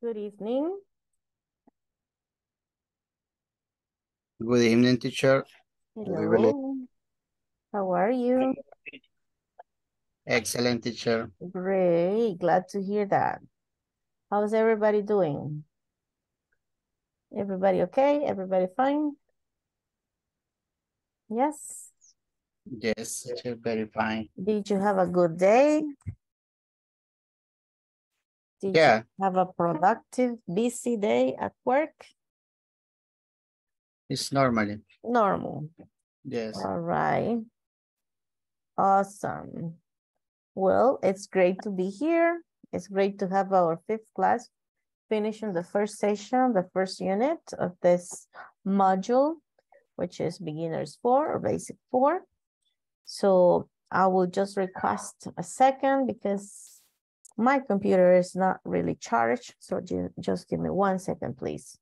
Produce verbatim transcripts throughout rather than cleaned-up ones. Good evening. Good evening, teacher. Hello. How are you? Excellent, teacher. Great. Glad to hear that. How's everybody doing? Everybody okay? Everybody fine? Yes? Yes, teacher, very fine. Did you have a good day? Did yeah. you have a productive, busy day at work? It's normally. Normal. Yes. All right. Awesome. Well, it's great to be here. It's great to have our fifth class finishing the first session, the first unit of this module, which is beginners four or basic four. So I will just request a second because my computer is not really charged. So just give me one second, please.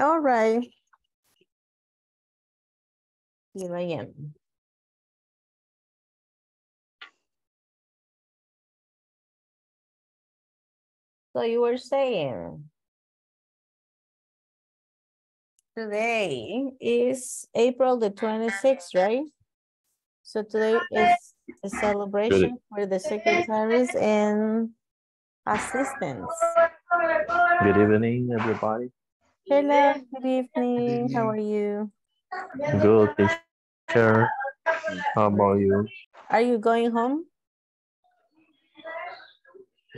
All right, here I am. So you were saying today is April the twenty-sixth, right? So today is a celebration for the secretaries and assistants. Good evening, everybody. Hello, good evening. How are you? Good, teacher. How about you? Are you going home?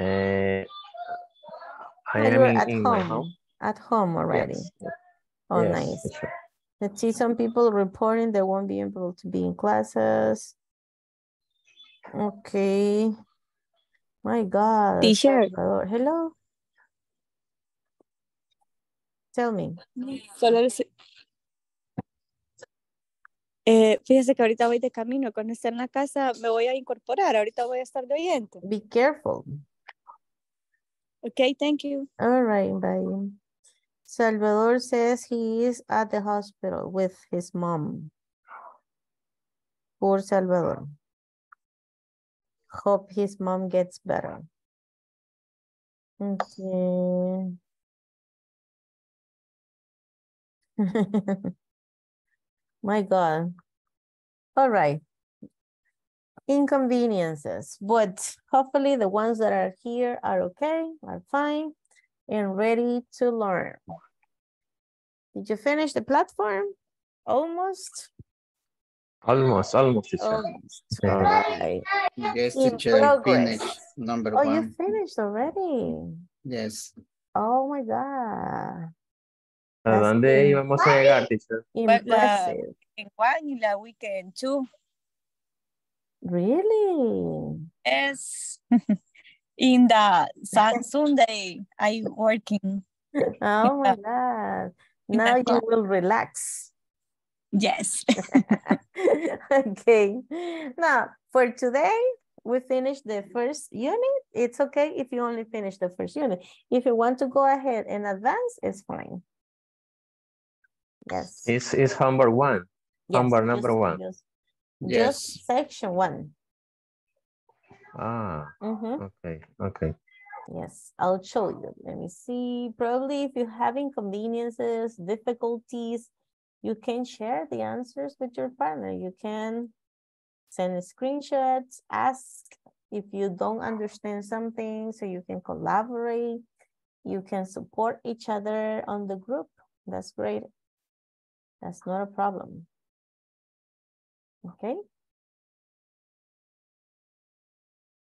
Uh, I am at in home. My home. At home already. Yes. Oh, yes, nice. Sure. Let's see, some people reporting they won't be able to be in classes. Okay. My God. Teacher. Hello. Tell me. Solo el... eh, fíjese que ahorita voy de camino. Cuando esté en la casa me voy a incorporar. Ahorita voy a estar de oyente. Be careful. Okay, thank you. All right, bye. Salvador says he is at the hospital with his mom. Poor Salvador. Hope his mom gets better. Okay. My God. All right. Inconveniences, but hopefully the ones that are here are okay, are fine, and ready to learn. Did you finish the platform? Almost? Almost, almost. almost. All right. Yes, teacher, finished number oh, one. Oh, you finished already? Yes. Oh, my God. ¿A dónde íbamos a llegar, teacher? Impressive. In one, in the weekend, two. Really? Yes. In the Sunday, I'm working. Oh, my God. Now you will relax. Yes. Okay. Now, for today, we finished the first unit. It's okay if you only finish the first unit. If you want to go ahead and advance, it's fine. Yes. It's, it's number one. Yes, number just, number one. Just, yes. Just section one. Ah. Mm-hmm. Okay. Okay. Yes. I'll show you. Let me see. Probably if you have inconveniences, difficulties, you can share the answers with your partner. You can send screenshots, ask if you don't understand something, so you can collaborate. You can support each other on the group. That's great. That's not a problem. Okay.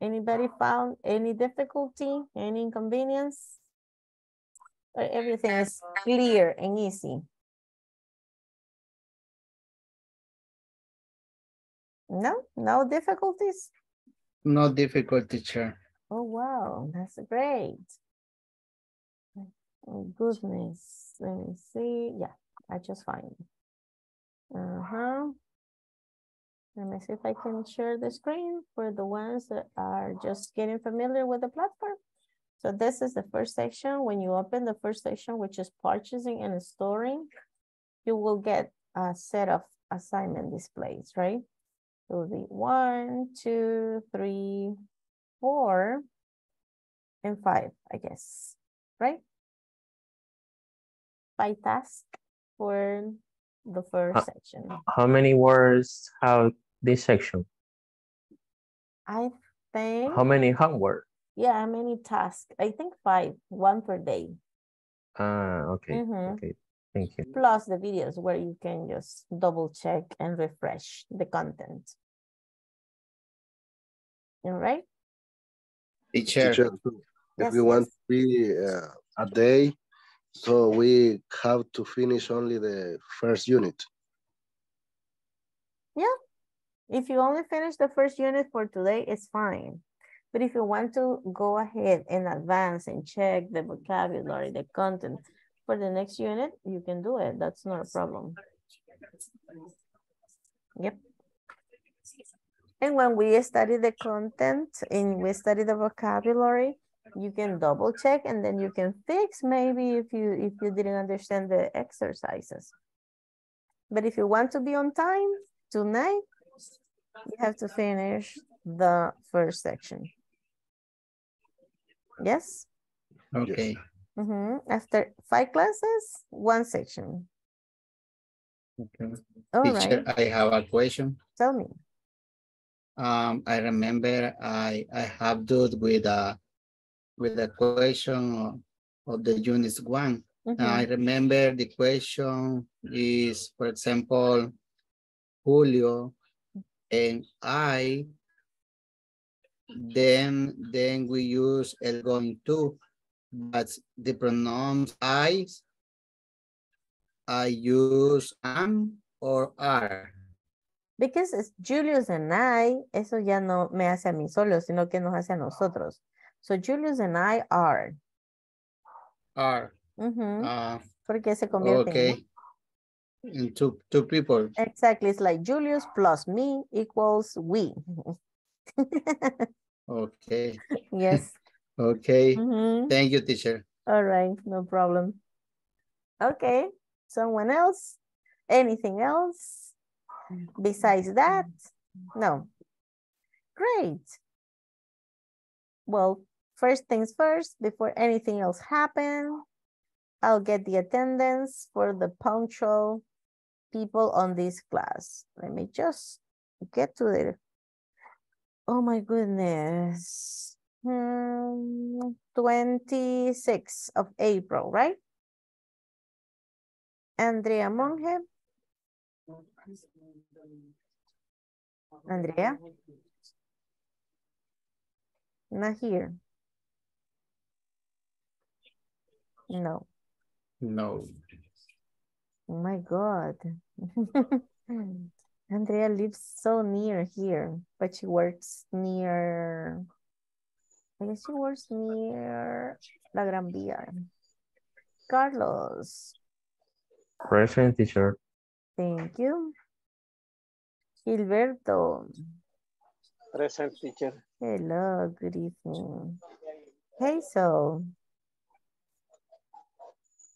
Anybody found any difficulty, any inconvenience? Or everything is clear and easy? No, no difficulties? No difficult, teacher. Oh, wow, that's great. Oh, goodness, let me see. Yeah, I just find it. Uh-huh. Let me see if I can share the screen for the ones that are just getting familiar with the platform. So this is the first section. When you open the first section, which is purchasing and storing, you will get a set of assignment displays, right? It will be one, two, three, four, and five, I guess, right? By task for the first how, section. How many words have this section? I think. How many homework? Yeah, how many tasks? I think five, one per day. Ah, okay. Mm-hmm. Okay, thank you. Plus the videos where you can just double check and refresh the content. All right? Teacher, Teacher if you want to be uh, a day, so we have to finish only the first unit. Yeah. If you only finish the first unit for today, it's fine. But if you want to go ahead and advance and check the vocabulary, the content for the next unit, you can do it. That's not a problem. Yep. And when we study the content and we study the vocabulary, you can double check and then you can fix maybe if you if you didn't understand the exercises. But if you want to be on time tonight, you have to finish the first section. Yes? Okay. Mm-hmm. After five classes, one section. Okay. All Teacher, right. I have a question. Tell me. Um, I remember I I have done with a with the question of the unit one. Mm-hmm. I remember the question is, for example, Julio and I. Then then we use el going to, but the pronouns I, I use am or are. Because it's Julius and I, eso ya no me hace a mí solo, sino que nos hace a nosotros. So Julius and I are. Are. Mm-hmm. uh, Porque se convierte okay. en... In two, two people. Exactly. It's like Julius plus me equals we. Okay. Yes. Okay. Mm-hmm. Thank you, teacher. All right. No problem. Okay. Someone else? Anything else besides that? No. Great. Well, first things first, before anything else happens, I'll get the attendance for the punctual people on this class. Let me just get to it. Oh my goodness. Hmm, twenty-sixth of April, right? Andrea Monge. Andrea? Not here. No. No. Oh my God. Andrea lives so near here, but she works near, I guess she works near La Gran Vía. Carlos. Present, teacher. Thank you. Gilberto. Present, teacher. Hello, good evening. Hazel.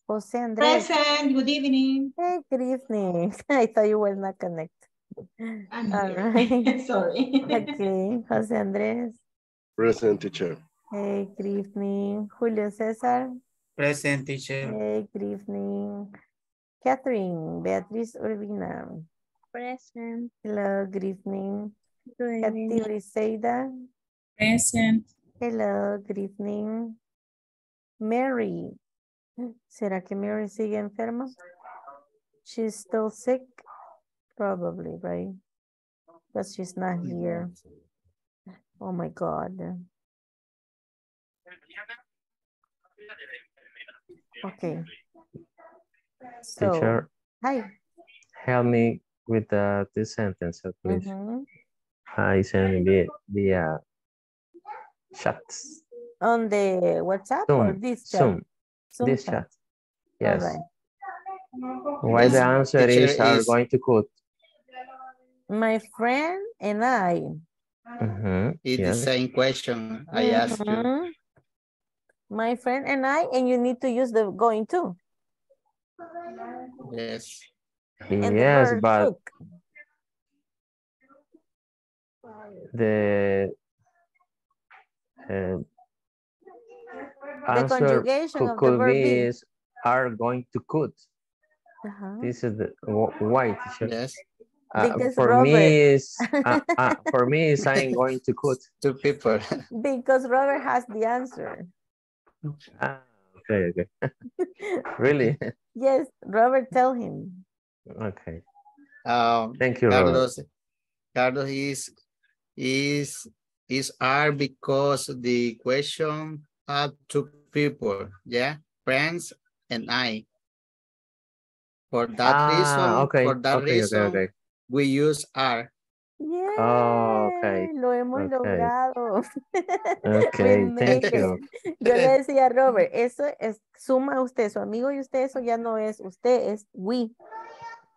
Jose Andres. Present, good evening. Hey, good evening. I thought you were not connected. I'm all right. Sorry. Okay, Jose Andres. Present, teacher. Hey, good evening. Julio Cesar. Present, teacher. Hey, good evening. Katherine Beatriz Urbina. Present. Hello, good evening. Good evening. Kathy Liseida. Present. Hello, good evening. Mary. ¿Será que Mary sigue enferma? She's still sick? Probably, right? but she's not here. Oh my God. Okay. So, teacher, hi. Help me with uh, this sentence, please. Mm-hmm. I send it via chats. On the WhatsApp Zoom, or this chat? Zoom. Zoom this chat. chat. Yes. Right. Why the answer is, is are going to quote? My friend and I. Mm-hmm. It's yes. the same question I mm-hmm. asked you. My friend and I, and you need to use the going to. Yes. And yes, but took. the uh, the answer conjugation of could the verb be is are going to could. Uh-huh. This is the why. Yes. Uh, for Robert. me is uh, uh, for me is I'm going to could two people. Because Robert has the answer. Ah, okay, okay. Really? Yes, Robert, tell him. Okay. Um, Thank you, Carlos. Robert. Carlos is is is are because the question had two people, yeah, friends and I. For that ah, reason, okay. for that okay, reason, okay, okay. we use are. Yeah. Oh, okay. Lo hemos okay. logrado. Okay, thank you. Yo le decía a Robert, eso es, suma usted, su amigo y usted, eso ya no es usted, es we.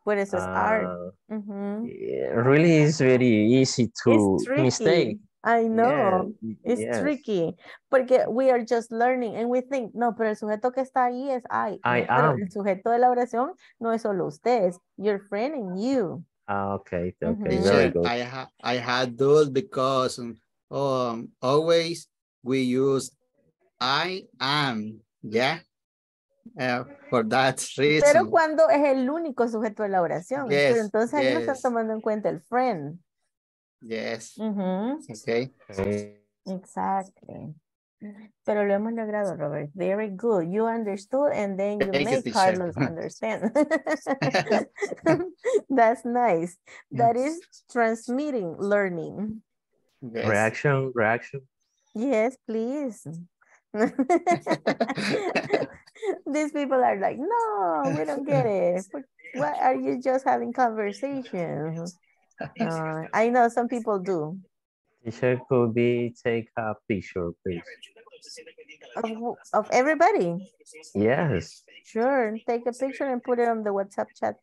Por eso es uh, are. Mm-hmm. Yeah, really is very easy to mistake. I know. Yeah. It's yes. tricky. Porque we are just learning and we think, no, pero el sujeto que está ahí es I. I pero am. El sujeto de la oración no es solo usted, es your friend and you. Ah, okay, okay, mm-hmm. very good. I, ha I had those because um, always we use I am, yeah, uh, for that reason. Pero cuando es el único sujeto de la oración, yes, pero entonces ahí yes. no está tomando en cuenta el friend. Yes, mm-hmm. okay. okay. Exactly. Pero lo hemos logrado, Robert. Very good. You understood and then you Thank make Carlos sure. understand. That's nice. That is transmitting learning. Yes. Reaction, reaction. Yes, please. These people are like, no, we don't get it. Why are you just having conversations? Uh, I know some people do. Teacher, could we take a picture, please? Of, of everybody? Yes. Sure, take a picture and put it on the WhatsApp chat.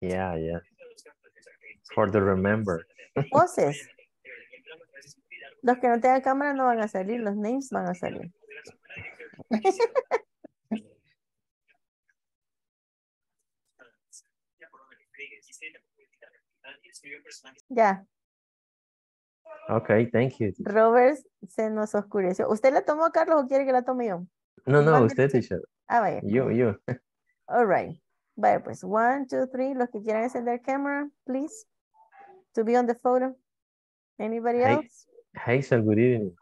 Yeah, yeah. For the remember. Voces. Los que no tengan cámara no van a salir, los names van a salir. Ya. Ok, thank you. Robert se nos oscureció. ¿Usted la tomó, Carlos, o quiere que la tome yo? No, no, usted, teacher. Ah, vaya. Yo, yo. All right. Vaya, pues, one, two, three. Los que quieran encender camera, please. To be on the photo. Anybody hey, else? Hazel, good evening.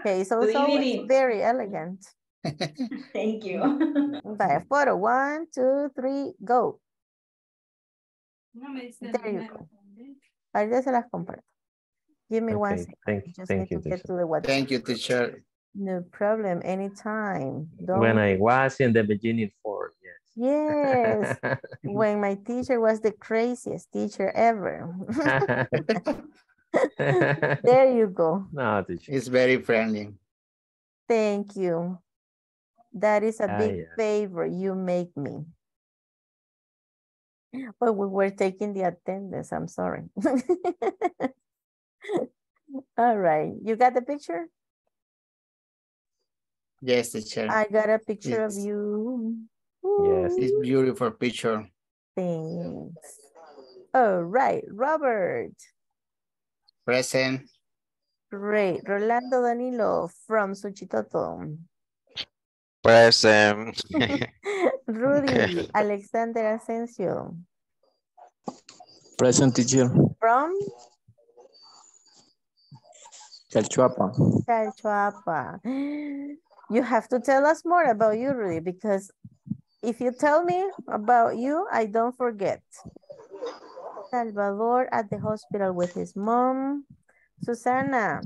Okay, so it's always very elegant. Thank you. Vaya, photo. One, two, three, go. No me dice there you go. Ahorita se las comparto. Give me okay, one second. Thank, just thank, you, to get to the thank you, teacher. No problem. Anytime. Don't... When I was in the beginning for, yes. Yes. When my teacher was the craziest teacher ever. There you go. No, teacher. It's very friendly. Thank you. That is a ah, big yeah. favor you make me. But we were taking the attendance. I'm sorry. All right. You got the picture? Yes, teacher. I got a picture yes. of you. Ooh. Yes, it's beautiful picture. Thanks. All right. Robert. Present. Great. Rolando Danilo from Suchitoto. Present. Rudy Alexander Asensio. Present, teacher. From? Chalchuapa. Chalchuapa. You have to tell us more about you, Rudy, because if you tell me about you, I don't forget. Salvador at the hospital with his mom. Susana.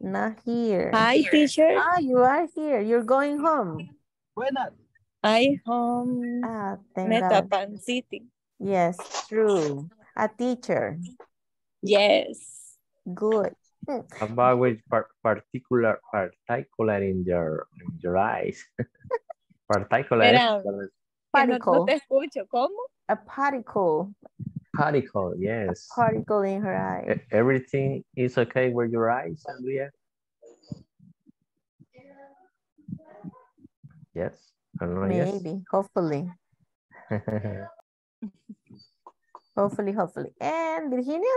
Not here. Hi, teacher. Ah, you are here. You're going home. Why not? I home. Ah, thank Metapán God. City. Yes, true. A teacher. Yes. Good. About which par particular particular in your in your eyes. Particular. Era, particle. No te escucho. ¿Cómo? A particle. Particle, yes. A particle in her eye. Everything is okay with your eyes, Andrea? Yes. I don't know, maybe. Yes. Hopefully. hopefully, hopefully. And Virginia?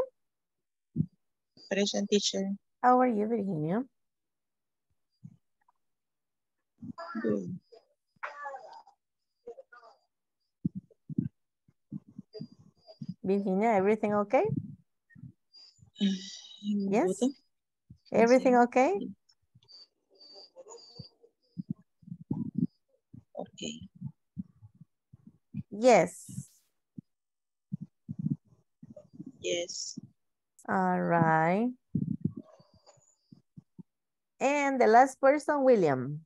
Present, teacher. How are you, Virginia? Good. Virginia, everything okay? Yes? Everything okay? Okay. Yes. Yes. All right. And the last person, William.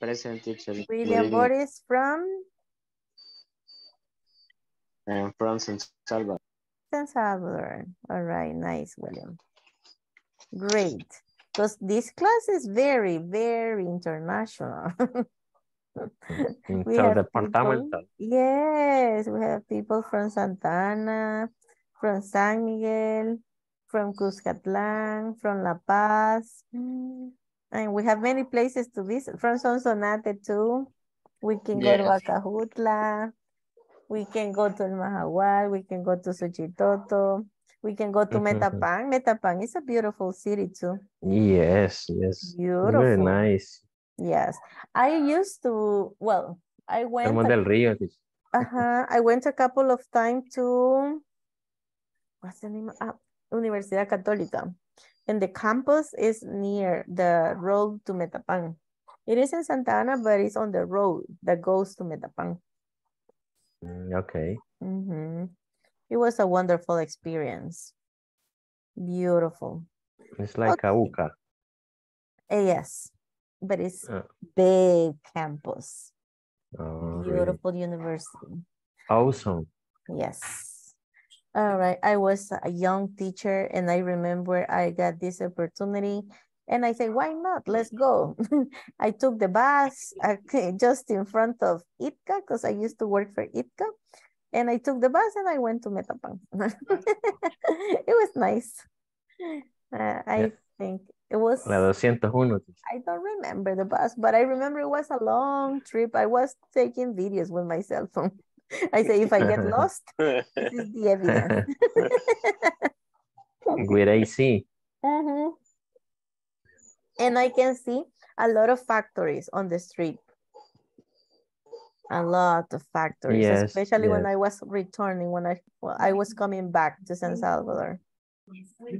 Present, teacher. William Boris from? And from San Salvador. San Salvador. All right, nice, William. Great. Because this class is very, very international. Interdepartmental. People, yes, we have people from Santa Ana, from San Miguel, from Cuscatlán, from La Paz. And we have many places to visit. From Sonsonate, too. We can yes. go to Acajutla. We can go to El Mahahual, we can go to Suchitoto, we can go to Metapán. Metapán is a beautiful city too. Yes, yes. Beautiful. Very nice. Yes. I used to, well, I went. Hermos del Rio. Uh-huh. I went a couple of times to, what's the name? Uh, Universidad Católica. And the campus is near the road to Metapán. It is in Santa Ana, but it's on the road that goes to Metapán. Okay. Mm-hmm. It was a wonderful experience. Beautiful. It's like okay. a U C A. Yes, but it's uh, big campus. Oh, beautiful really. University. Awesome. Yes. All right. I was a young teacher and I remember I got this opportunity and I said, why not? Let's go. I took the bus okay, just in front of I T C A because I used to work for I T C A. And I took the bus and I went to Metapán. It was nice. Uh, I yeah. think it was... La two oh one. I don't remember the bus, but I remember it was a long trip. I was taking videos with my cell phone. I say, if I get lost, this is the evidence. With A C. Mm-hmm. And I can see a lot of factories on the street. A lot of factories, yes, especially yes. when I was returning, when I well, I was coming back to San Salvador.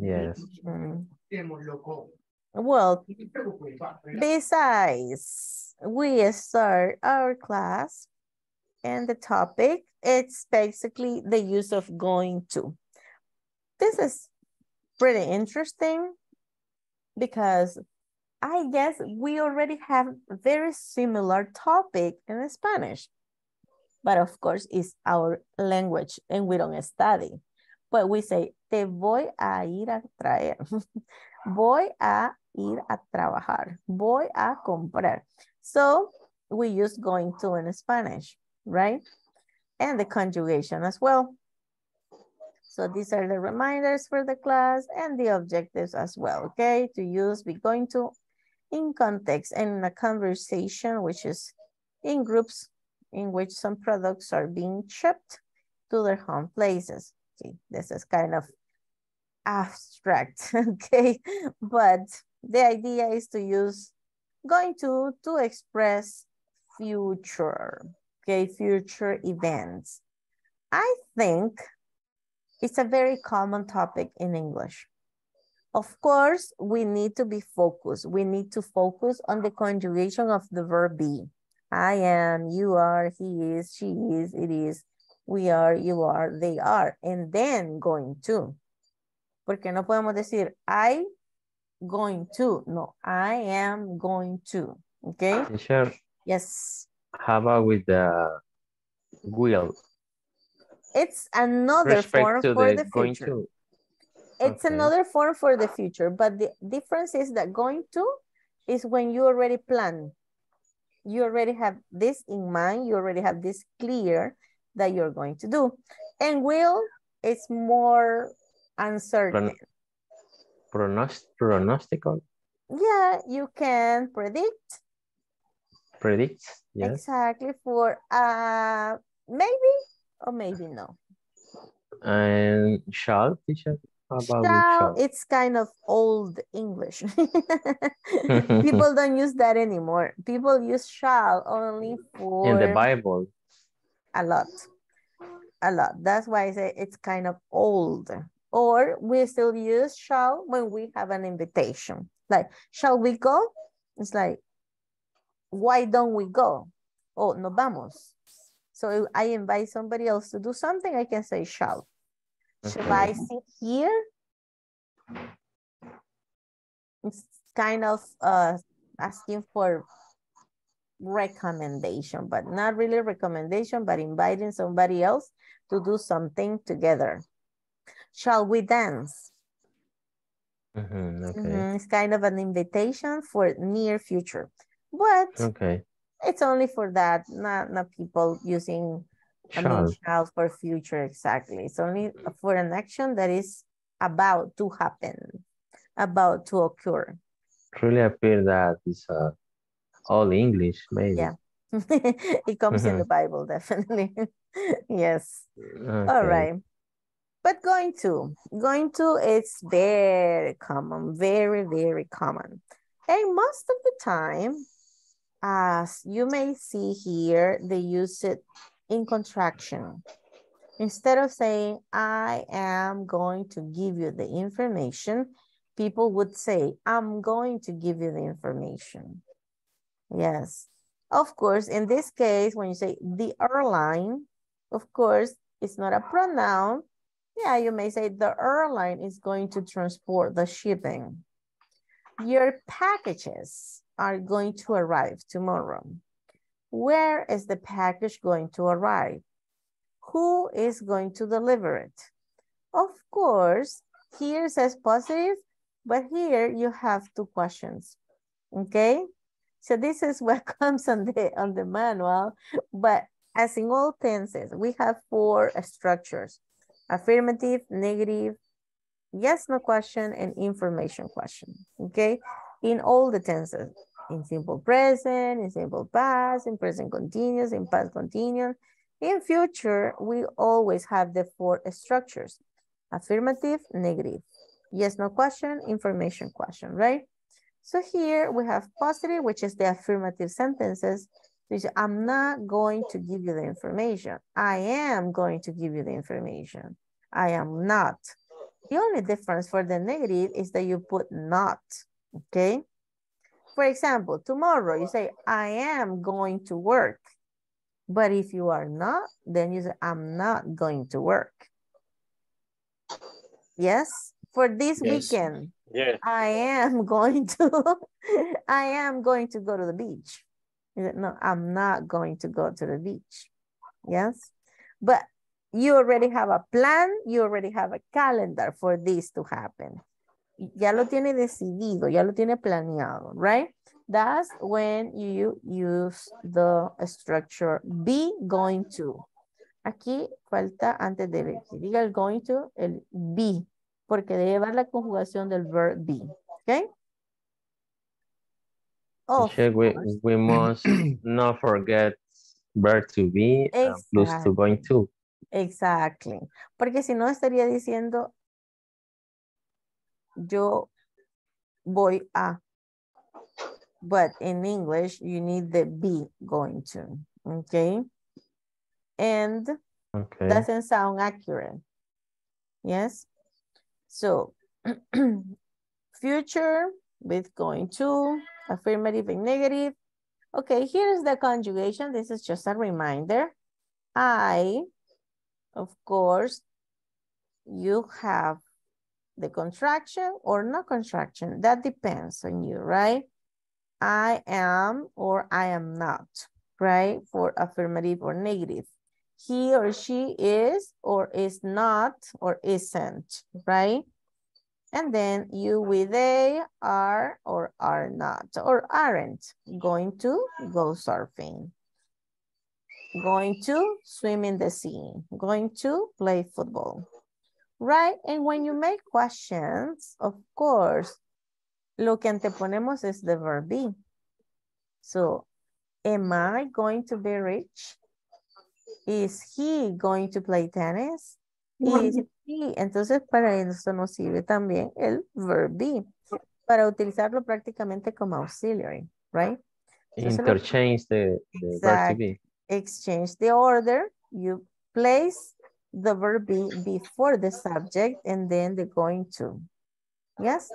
Yes. Mm. Well, besides, we start our class and the topic, it's basically the use of going to. This is pretty interesting because I guess we already have a very similar topic in Spanish. But of course, it's our language and we don't study. But we say, te voy a ir a traer. Voy a ir a trabajar. Voy a comprar. So we use going to in Spanish, right? And the conjugation as well. So these are the reminders for the class and the objectives as well, okay? To use be going to in context and in a conversation, which is in groups in which some products are being shipped to their home places. Okay, this is kind of abstract, okay? But the idea is to use going to to express future, okay? Future events. I think it's a very common topic in English. Of course, we need to be focused. We need to focus on the conjugation of the verb be. I am, you are, he is, she is, it is, we are, you are, they are, and then going to. Porque no podemos decir I going to. No, I am going to. Okay? Sure. Yes. How about with the will? It's another form for the future. It's another form for the future, but the difference is that going to is when you already plan. You already have this in mind. You already have this clear that you're going to do. And will is more uncertain. Pronost pronostical? Yeah, you can predict. Predict, yes. Exactly, for uh, maybe or maybe no. And shall, teacher? How about shall, shall? It's kind of old English. People don't use that anymore. People use shall only for... In the Bible. A lot. A lot. That's why I say it's kind of old. Or we still use shall when we have an invitation. Like, shall we go? It's like, why don't we go? Oh, no vamos. So if I invite somebody else to do something, I can say shall. Okay. Shall I sit here? It's kind of uh, asking for recommendation, but not really recommendation, but inviting somebody else to do something together. Shall we dance? Mm-hmm, okay. Mm-hmm, it's kind of an invitation for near future. But okay, it's only for that, not, not people using shall. I mean, shall for future, exactly. It's only for an action that is about to happen, about to occur. It really appears that it's uh, all English, maybe. Yeah, it comes in the Bible, definitely. Yes. Okay. All right. But going to, going to, it's very common, very, very common. And most of the time, as you may see here, they use it in contraction. Instead of saying, I am going to give you the information, people would say, I'm going to give you the information. Yes. Of course, in this case, when you say the airline, of course, it's not a pronoun. Yeah, you may say the airline is going to transport the shipping. Your packages are going to arrive tomorrow. Where is the package going to arrive? Who is going to deliver it? Of course, here says positive, but here you have two questions, okay? So this is what comes on the, on the manual, but as in all tenses, we have four structures. Affirmative, negative, yes, no question, and information question, okay? In all the tenses, in simple present, in simple past, in present continuous, in past continuous. In future, we always have the four structures. Affirmative, negative, yes, no question, information question, right? So here we have positive, which is the affirmative sentences, which I'm not going to give you the information. I am going to give you the information. I am not. The only difference for the negative is that you put not, okay? For example, tomorrow you say, I am going to work. But if you are not, then you say, I'm not going to work. Yes? For this yes. weekend, yes. I am going to, I am going to go to the beach. No, I'm not going to go to the beach. Yes? But you already have a plan. You already have a calendar for this to happen. Ya lo tiene decidido. Ya lo tiene planeado, right? That's when you use the structure be going to. Aquí falta antes de que diga el going to, el be. Porque debe llevar la conjugación del verb be. Okay? Oh, we, we must not forget verb to be and plus to going to. Exactly. Porque si no estaría diciendo yo voy a. But in English, you need the be going to. Okay? And okay. Doesn't sound accurate. Yes? So, future with going to. Affirmative and negative, Okay, here is the conjugation. This is just a reminder. I, of course, you have the contraction or no contraction. That depends on you, right? I am or I am not, right? For affirmative or negative. He or she is or is not or isn't, right? And then you with they are or are not or aren't going to go surfing, going to swim in the sea, going to play football, right? And when you make questions, of course, lo que anteponemos is the verb be. So, am I going to be rich? Is he going to play tennis? Is he? Entonces, para eso nos sirve también el verb be, para utilizarlo prácticamente como auxiliary, right? Interchange the, the exact, verb to be. Exchange the order. You place the verb be before the subject and then the going to. Yes?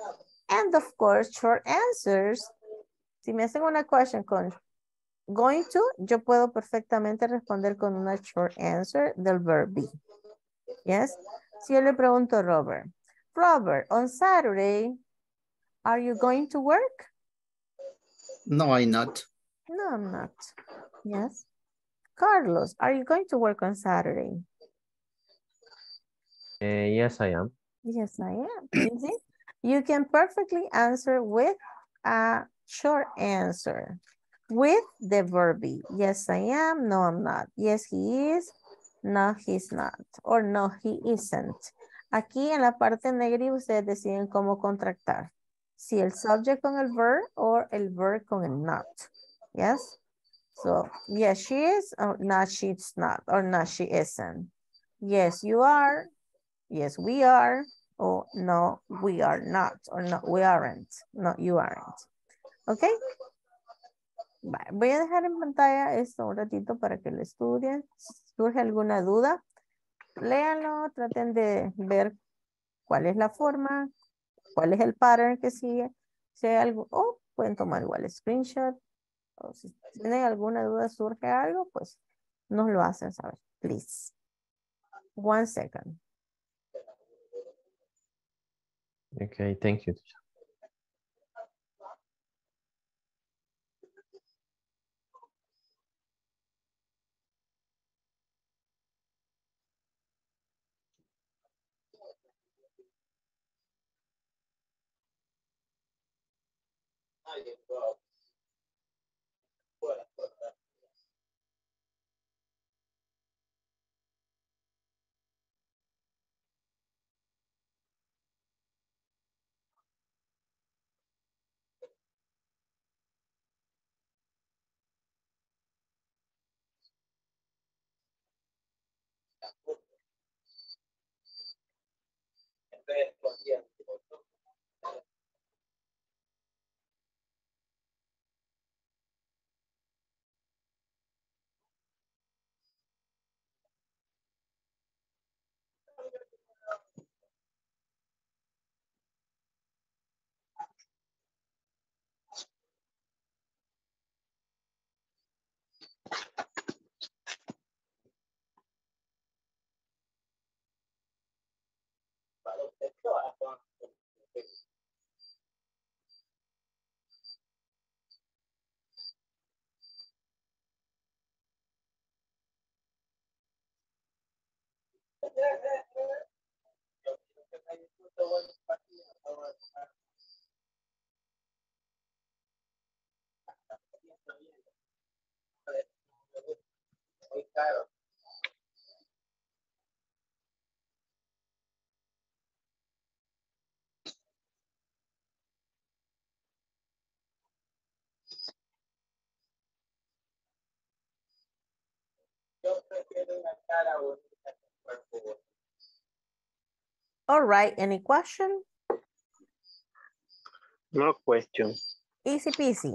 And of course, short answers. Si me hacen una question con going to, yo puedo perfectamente responder con una short answer del verb be. Yes? Si yo le pregunto a Robert, Robert, on Saturday, are you going to work? No, I'm not. No, I'm not. Yes. Carlos, are you going to work on Saturday? Uh, yes, I am. Yes, I am. You see? You can perfectly answer with a short answer, with the verb be. Yes, I am. No, I'm not. Yes, he is. No, he's not. Or no, he isn't. Aquí en la parte negativa ustedes deciden cómo contractar. Si el subject con el verb or el verb con el not. Yes? So, yes, she is. Or no, she's not. Or no, she isn't. Yes, you are. Yes, we are. Oh, no, we are not, or no, we aren't, no, you aren't. ¿Ok? Vale. Voy a dejar en pantalla esto un ratito para que lo estudien. Si surge alguna duda, léanlo, traten de ver cuál es la forma, cuál es el pattern que sigue. Si hay algo, o oh, pueden tomar igual screenshot, o si tienen alguna duda, surge algo, pues nos lo hacen saber, please. One second. Okay, thank you. All right, any question? No question. Easy peasy.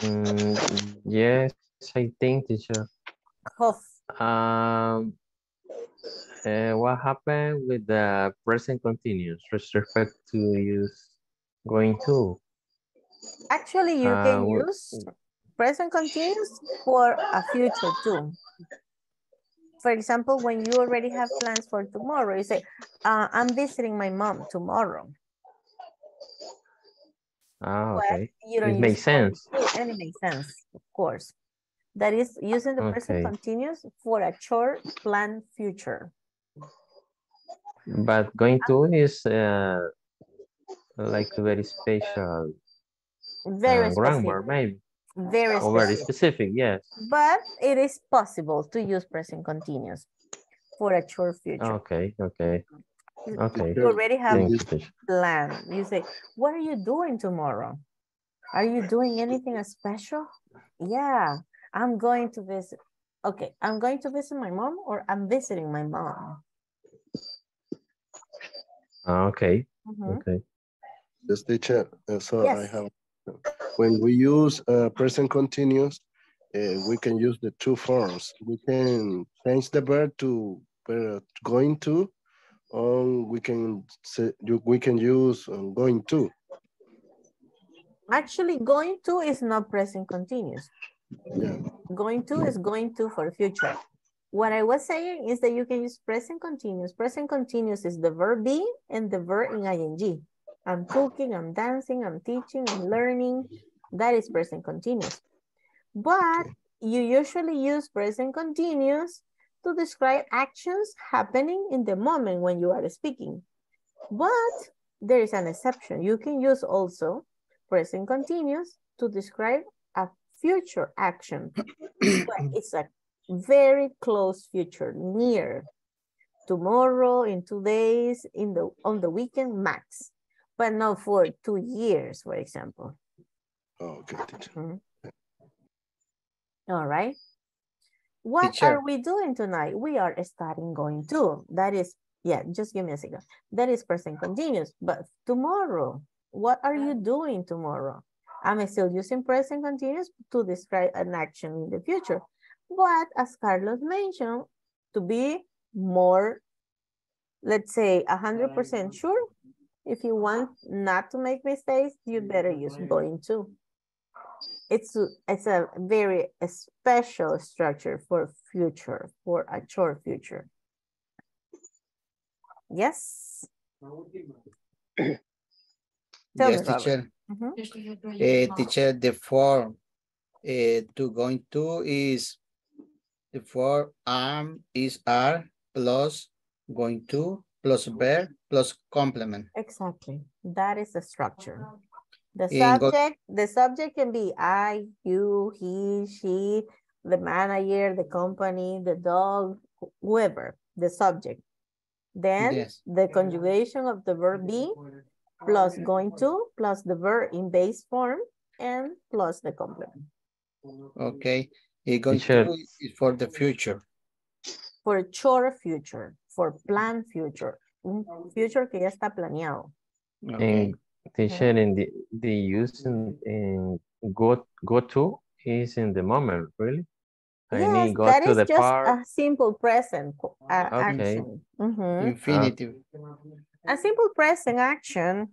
Mm, yes, I think, teacher. Huff. Um, uh, what happened with the present continuous with respect to use going to? Actually, you uh, can use present continuous for a future too. For example, when you already have plans for tomorrow, you say, uh, I'm visiting my mom tomorrow. Ah, okay. Well, it makes sense. It, and it makes sense, of course. That is using the okay. present continuous for a short planned future. But going to is uh, like very special. Very uh, grammar, maybe. Very specific. Very specific, yes. But it is possible to use present continuous for a short future. Okay, okay, okay. You already have a plan. You say, what are you doing tomorrow? Are you doing anything special? Yeah, I'm going to visit. Okay, I'm going to visit my mom, or I'm visiting my mom. Okay, mm-hmm. okay. Yes, teacher, so yes. I have... When we use uh, present continuous, uh, we can use the two forms. We can change the verb to uh, going to, or we can say, we can use um, going to. Actually, going to is not present continuous. Yeah. Going to is going to for future. What I was saying is that you can use present continuous. Present continuous is the verb be and the verb in ing. I'm cooking, I'm dancing, I'm teaching, I'm learning. That is present continuous. But you usually use present continuous to describe actions happening in the moment when you are speaking. But there is an exception. You can use also present continuous to describe a future action. But it's a very close future, near. Tomorrow, in two days, in the on the weekend, max. But not for two years, for example. Oh, okay. Mm-hmm. All right. What teacher. Are we doing tonight? We are starting going to. That is, yeah, just give me a second. That is present continuous. But tomorrow, what are you doing tomorrow? I'm still using present continuous to describe an action in the future. But as Carlos mentioned, to be more, let's say, one hundred percent sure, if you want not to make mistakes, you better use going to. It's a, it's a very a special structure for future, for a short future. Yes? Tell yes, me, teacher. Mm-hmm. uh, teacher, the form uh, to going to is, the form am is are plus going to plus verb, plus complement. Exactly. That is the structure. The subject, the subject can be I, you, he, she, the manager, the company, the dog, whoever, the subject. Then yes. the conjugation of the verb be plus going to plus the verb in base form and plus the complement. Okay. It going sure. to is for the future. For sure future. For plan future, un future que ya está planeado. Okay. Teacher, in the, the use in, in go, go to is in the moment, really? I yes, need go that to is the just park. A simple present uh, okay. action. Mm-hmm. Infinitive. A simple present action.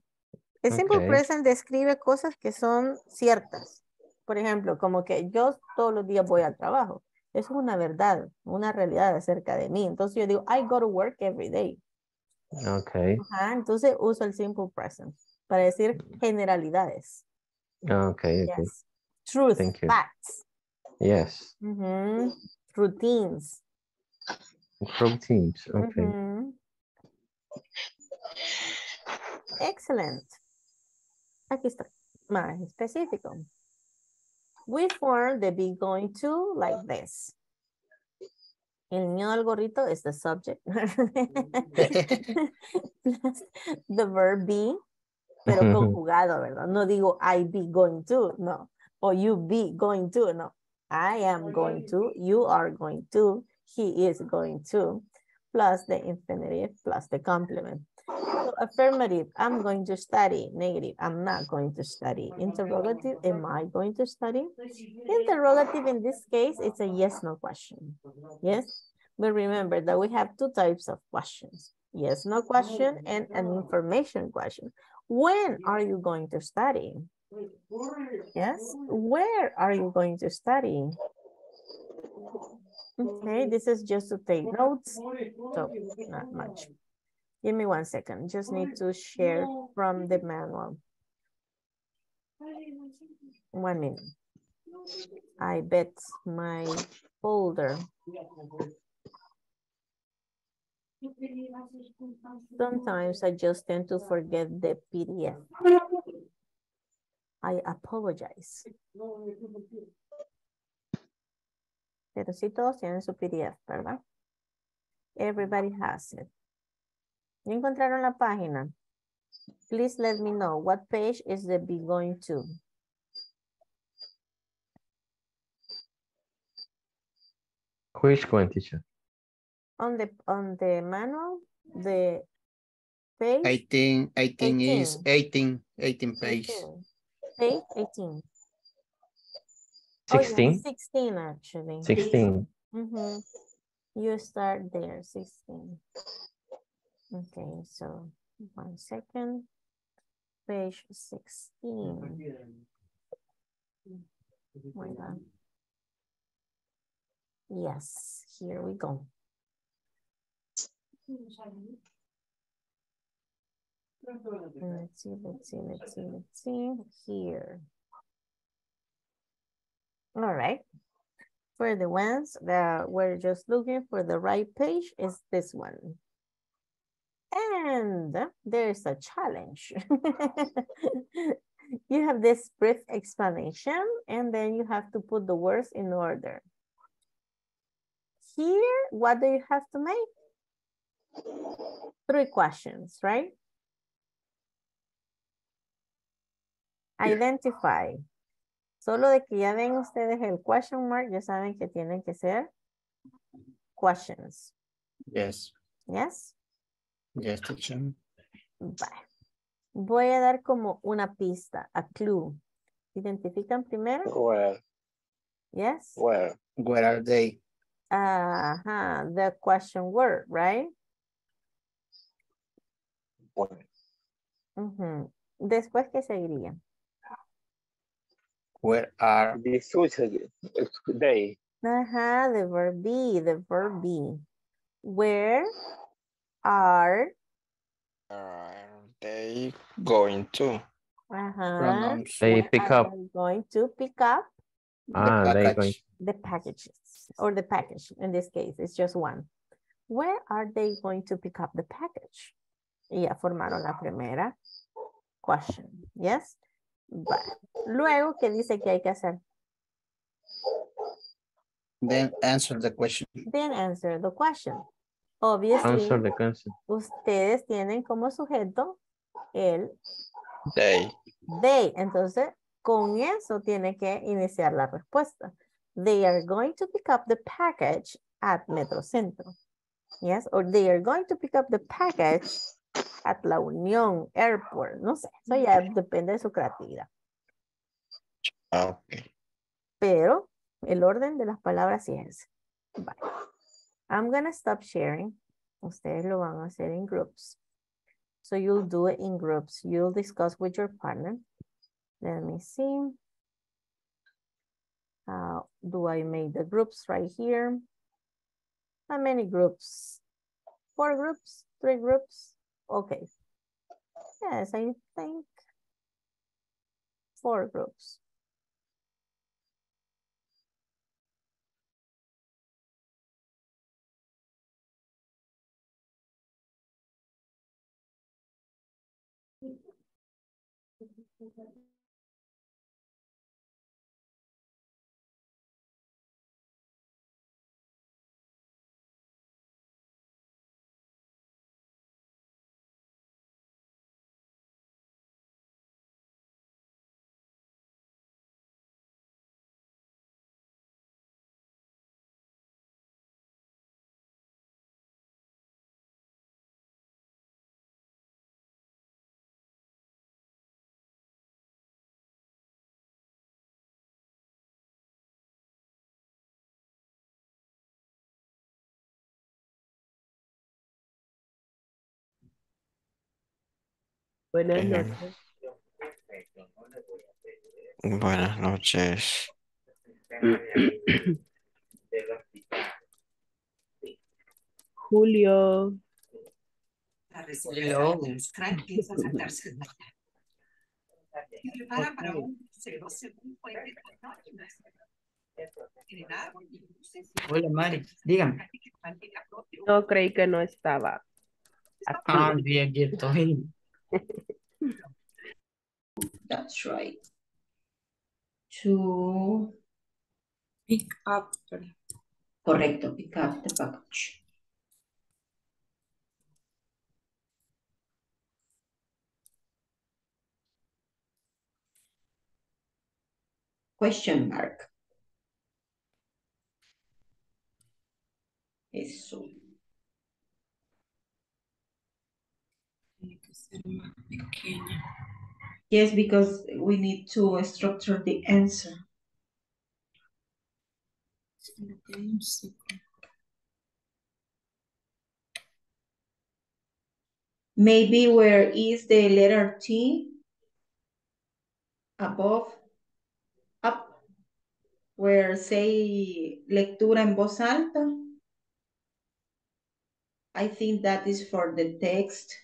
El simple okay. present describe cosas que son ciertas. Por ejemplo, como que yo todos los días voy al trabajo. Eso es una verdad, una realidad acerca de mí. Entonces yo digo, I go to work every day. Ok. Ajá, entonces uso el simple present para decir generalidades. Ok, yes. ok. Truth, Thank you. Facts. Yes. Mm-hmm. Routines. Routines, ok. Mm-hmm. Excellent. Aquí está, más específico. We form the be going to like this. El niño del gorrito is the subject. Plus the verb be, pero conjugado, ¿verdad? No digo I be going to, no. Or you be going to, no. I am going to, you are going to, he is going to. Plus the infinitive, plus the complement. So affirmative, I'm going to study. Negative, I'm not going to study. Interrogative, am I going to study? Interrogative in this case, it's a yes-no question. Yes, but remember that we have two types of questions. Yes-no question and an information question. When are you going to study? Yes. Where are you going to study? Okay, this is just to take notes, so not much. Give me one second. Just need to share from the manual. One minute. I bet my folder. Sometimes I just tend to forget the P D F. I apologize. Pero si todos tienen su P D F, ¿verdad? Everybody has it. ¿Ya encontraron la página? Please let me know what page is the be going to. Which one, teacher? On the on the manual, the page. Eighteen, eighteen, eighteen. Is eighteen, eighteen page. Eighteen. Page eighteen. sixteen. Oh, yeah, sixteen actually. sixteen. Mm-hmm. You start there, sixteen. Okay, so one second. Page sixteen. Wait on. Yes, here we go. Let's see, let's see, let's see, let's see. Here. All right. For the ones that were just looking for the right page is this one. And there's a challenge. You have this brief explanation, and then you have to put the words in order. Here, what do you have to make? Three questions, right? Yeah. Identify. Solo de que ya ven ustedes el question mark, ya saben que tienen que ser questions. Yes. Yes. Yes, teacher. Vale. Voy a dar como una pista, a clue. ¿Identifican primero? Where. Yes. Where. Where are they? Ajá, uh-huh. The question word, right? Where. Uh-huh. Después, ¿qué seguiría? Where are the they? Ajá, the verb be, the verb be. Where are are they going to? Ajá. They pick up. Going to pick up. Ah, the, package. Going. The packages or the package. In this case, it's just one. Where are they going to pick up the package? Y ya formaron la primera question. Yes. But, luego, ¿qué dice que hay que hacer? Then answer the question. Then answer the question. Obviously, answer the question. Ustedes tienen como sujeto el they. They. Entonces, con eso tiene que iniciar la respuesta. They are going to pick up the package at Metrocentro. Yes, or they are going to pick up the package at La Unión Airport, no sé, eso ya depende de su creatividad. Okay. Pero el orden de las palabras sí es. Bye. I'm gonna stop sharing. Ustedes lo van a hacer en groups. So you'll do it in groups. You'll discuss with your partner. Let me see. How do I make the groups right here? How many groups? Four groups? Three groups? Okay. Yes, I think four groups. Buenas noches. Buenas noches. Julio. Para resolver los cranques a saltarse. Se prepara para un cero según puede. Hola, Mari, dígame. No creí que no estaba. Aquí. Ah, bien, aquí estoy. That's right. To pick up. Correcto, pick up the package. Question mark. Eso. Tiene que ser más pequeña. Yes, because we need to structure the answer. Maybe where is the letter T? Above, up, where say lectura en voz alta. I think that is for the text.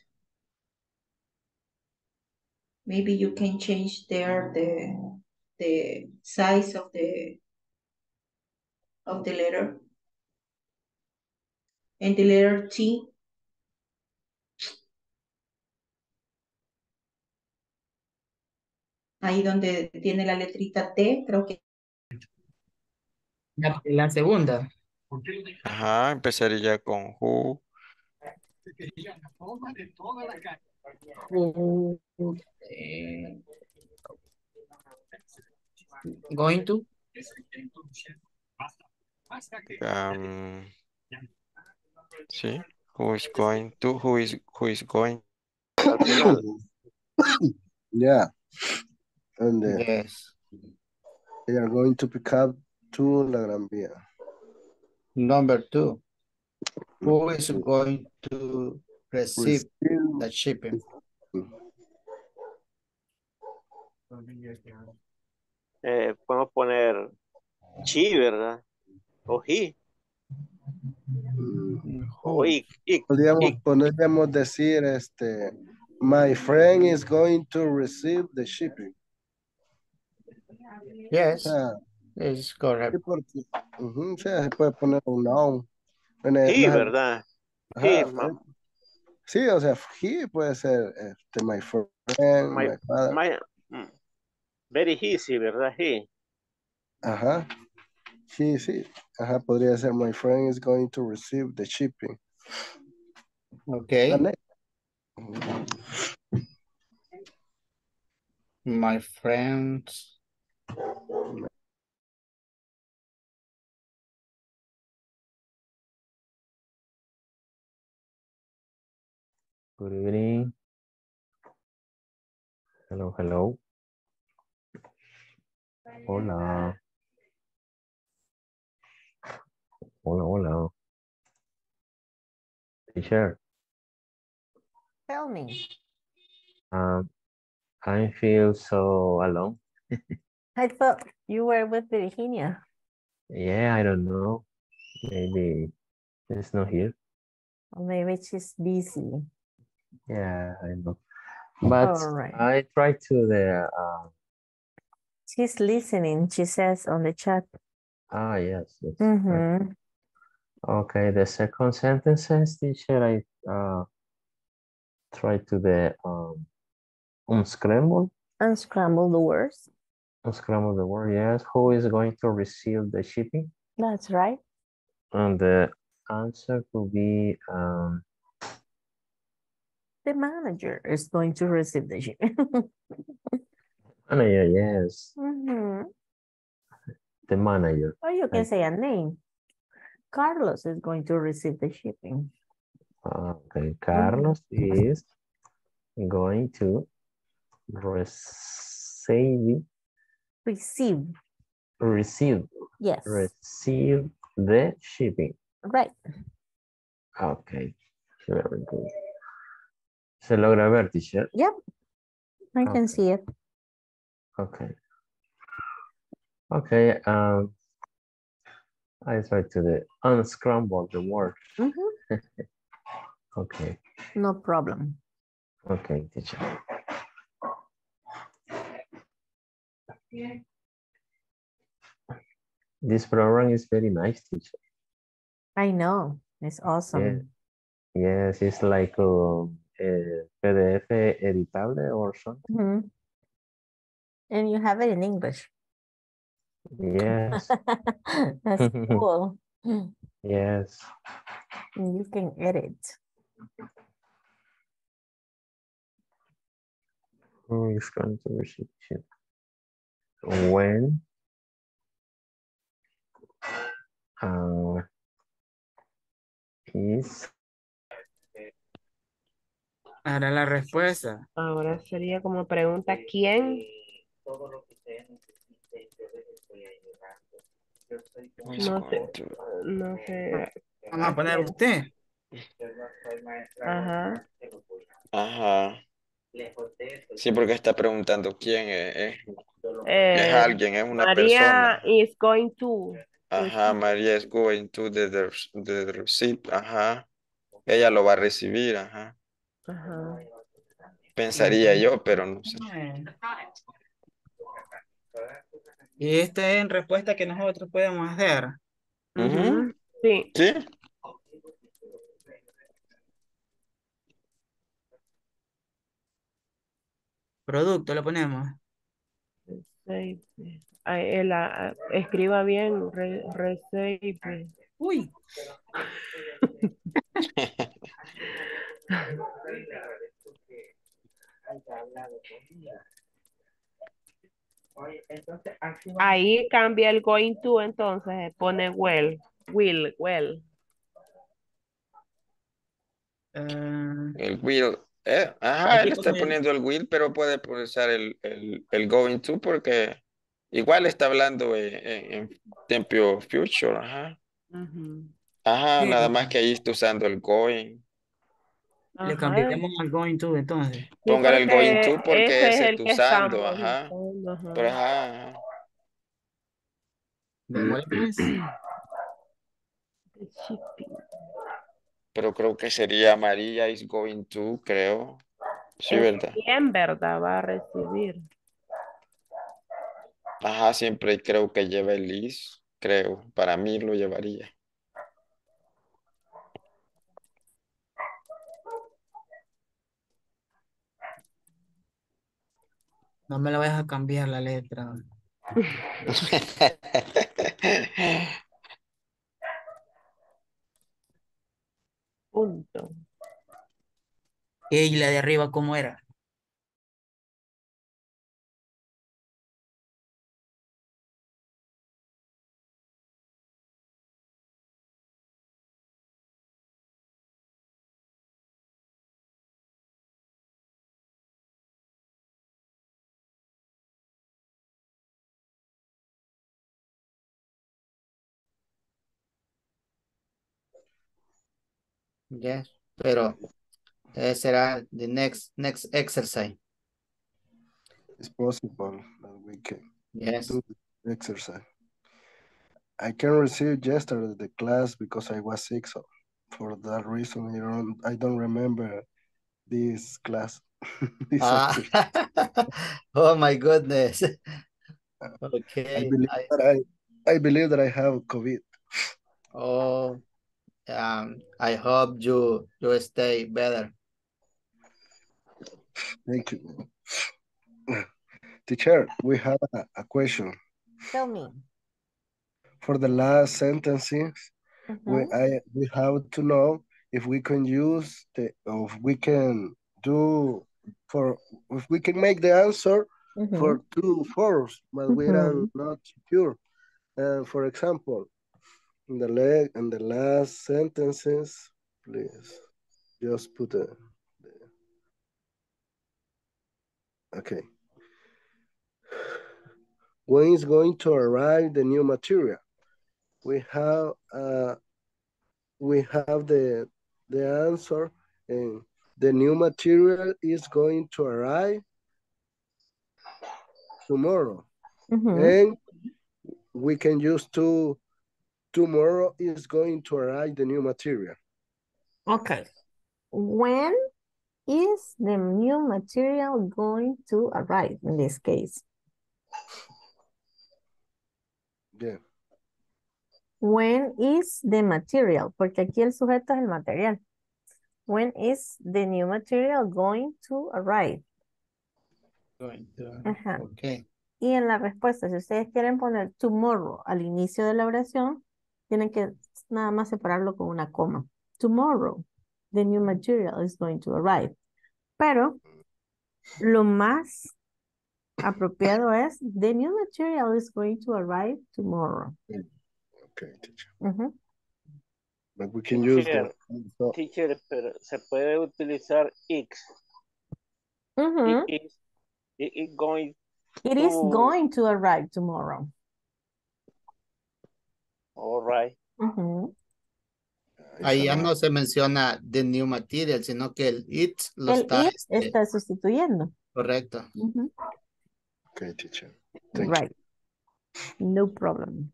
Maybe you can change there the the size of the of the letter. And the letter T. Ahí donde tiene la letrita T, creo que. La, la segunda. Ajá, empezaría con who. Going to um see who is going to who is who is going yeah and uh, yes they are going to pick up to La Gran Vía. Number two, who is going to receive, receive the shipping? Eh, podemos poner chi, ¿verdad? O he. O ik, ik, podríamos, ik. podríamos decir, este, my friend is going to receive the shipping. Yes, ah, it's correct. Porque, uh-huh, o sea, se puede poner un noun. Sí, ¿verdad? Ajá, he, ¿no? Sí, o sea, he puede ser este, my friend, my, my father. My, very he, sí, ¿verdad? He. Ajá. Sí, sí. Ajá, podría ser my friend is going to receive the shipping. Okay. My friend... Good evening. Hello, hello. Hola. Hola, hola. Teacher. Tell me. Um, I feel so alone. I thought you were with Virginia. Yeah, I don't know. Maybe it's not here. Or maybe she's busy. Yeah, I know. But right. I tried to the... Uh... She's listening, she says on the chat. Ah, yes. yes. Mm-hmm. Okay, the second sentence, teacher, I uh, tried to the um, unscramble. Unscramble the words. Unscramble the word, yes. Who is going to receive the shipping? That's right. And the answer could be... Um, the manager is going to receive the shipping. Manager, yes. Mm-hmm. The manager. Or you can say a name. Carlos is going to receive the shipping. Okay, Carlos mm-hmm. is going to receive. Receive. Receive. Yes. Receive the shipping. Right. Okay, very good. ¿Se logra ver, teacher? Yep, I okay. can see it. Okay. Okay, um, I tried to the, unscramble the word. Mm-hmm. Okay. No problem. Okay, teacher. Yeah. This program is very nice, teacher. I know, it's awesome. Yeah. Yes, it's like a, a P D F editable or something. Mm-hmm. And you have it in English. Yes. That's cool. Yes. You can edit. Who is going to receive it? When? Uh, is. Ahora la respuesta. Ahora sería como pregunta: ¿quién? Todo lo que sea. No sé, no sé. Vamos a poner usted. Ajá. Ajá. Sí, porque está preguntando quién es. Es, eh, es alguien, es una María persona. María is going to. Ajá, María is going to the, the, the receipt. Ajá. Ella lo va a recibir, ajá. Ajá. Pensaría yo, pero no sé. Y esta es en respuesta que nosotros podemos hacer. Uh-huh. Sí. ¿Sí? Producto, lo ponemos. Receive. Escriba bien. Re, receive. Uy. Ahí cambia el going to, entonces pone well, will, well. Uh, el will, eh, ajá, él está poniendo el will, pero puede usar el, el, el going to porque igual está hablando en, en, en tiempo future, ajá. Uh-huh. Ajá, sí. Nada más que ahí está usando el going. Le cambiaremos al going to entonces. Póngale el going to porque ese es el que usando, estamos. Ajá. Ajá. Pero ajá. ajá. Pero creo que sería María is going to, creo. Sí, es ¿verdad? ¿Quién, verdad? Va a recibir. Ajá, siempre creo que lleva el is, creo. Para mí lo llevaría. No me la vayas a cambiar la letra. Punto. ¿Y la de arriba cómo era? Yes, pero eh, será the next next exercise. It's possible that we can yes. do the exercise. I can receive yesterday the class because I was sick, so for that reason I don't I don't remember this class. This ah. Oh my goodness. Okay. I believe, I... That I, I believe that I have COVID. Oh. Um, I hope you, you stay better. Thank you. Teacher, we have a, a question. Tell me. For the last sentences, mm-hmm. we, I, we have to know if we can use, the, or if we can do, for if we can make the answer mm-hmm. for two forms, but mm-hmm. we are not secure. Uh, for example, in the leg and the last sentences, please just put a. Okay. When is going to arrive the new material? We have uh, we have the the answer, and the new material is going to arrive tomorrow, mm-hmm. and we can use to tomorrow is going to arrive the new material. Okay. When is the new material going to arrive in this case? Yeah. When is the material? Porque aquí el sujeto es el material. When is the new material going to arrive? Going to arrive. Ajá. Okay. Y en la respuesta, si ustedes quieren poner tomorrow al inicio de la oración, tienen que nada más separarlo con una coma. Tomorrow, the new material is going to arrive. Pero lo más apropiado es, the new material is going to arrive tomorrow. Okay, teacher. Uh-huh. But we can use teacher, the... teacher, pero se puede utilizar X. Uh-huh. It is, it is going to... It is going to arrive tomorrow. All right. Uh-huh. Ahí ya no se menciona the new material, sino que el it lo el está, it este... está sustituyendo. Correcto. Uh-huh. Okay, teacher. Thank right. You. No problem.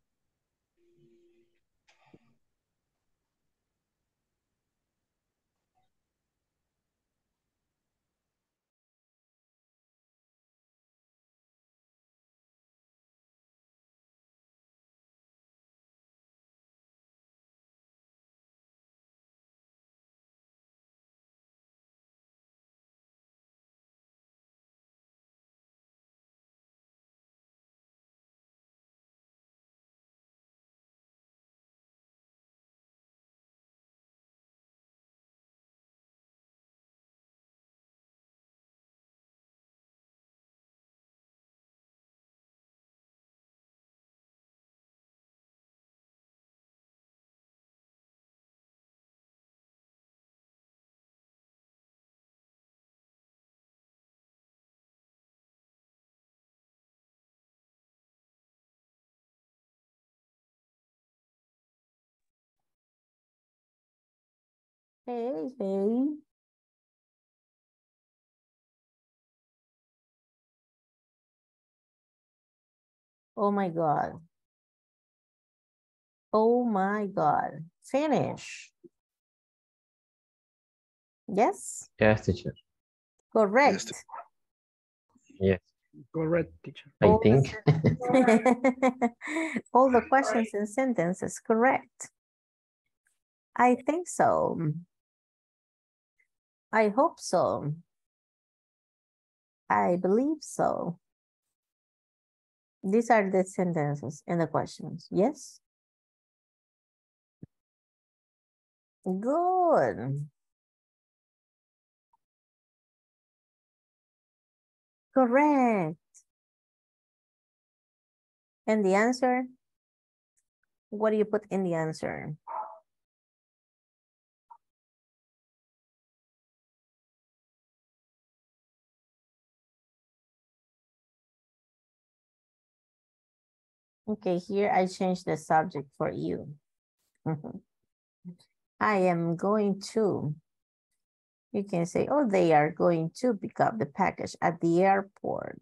Hey, hey. Oh my God. Oh my God. Finish. Yes? Yes, teacher. Correct. Yes. Teacher. Yes. Correct, teacher. I All think. The All the questions and sentences, correct. I think so. I hope so. I believe so. These are the sentences and the questions. Yes? Good. Correct. And the answer? What do you put in the answer? Okay, here I change the subject for you. I am going to. You can say, oh, they are going to pick up the package at the airport.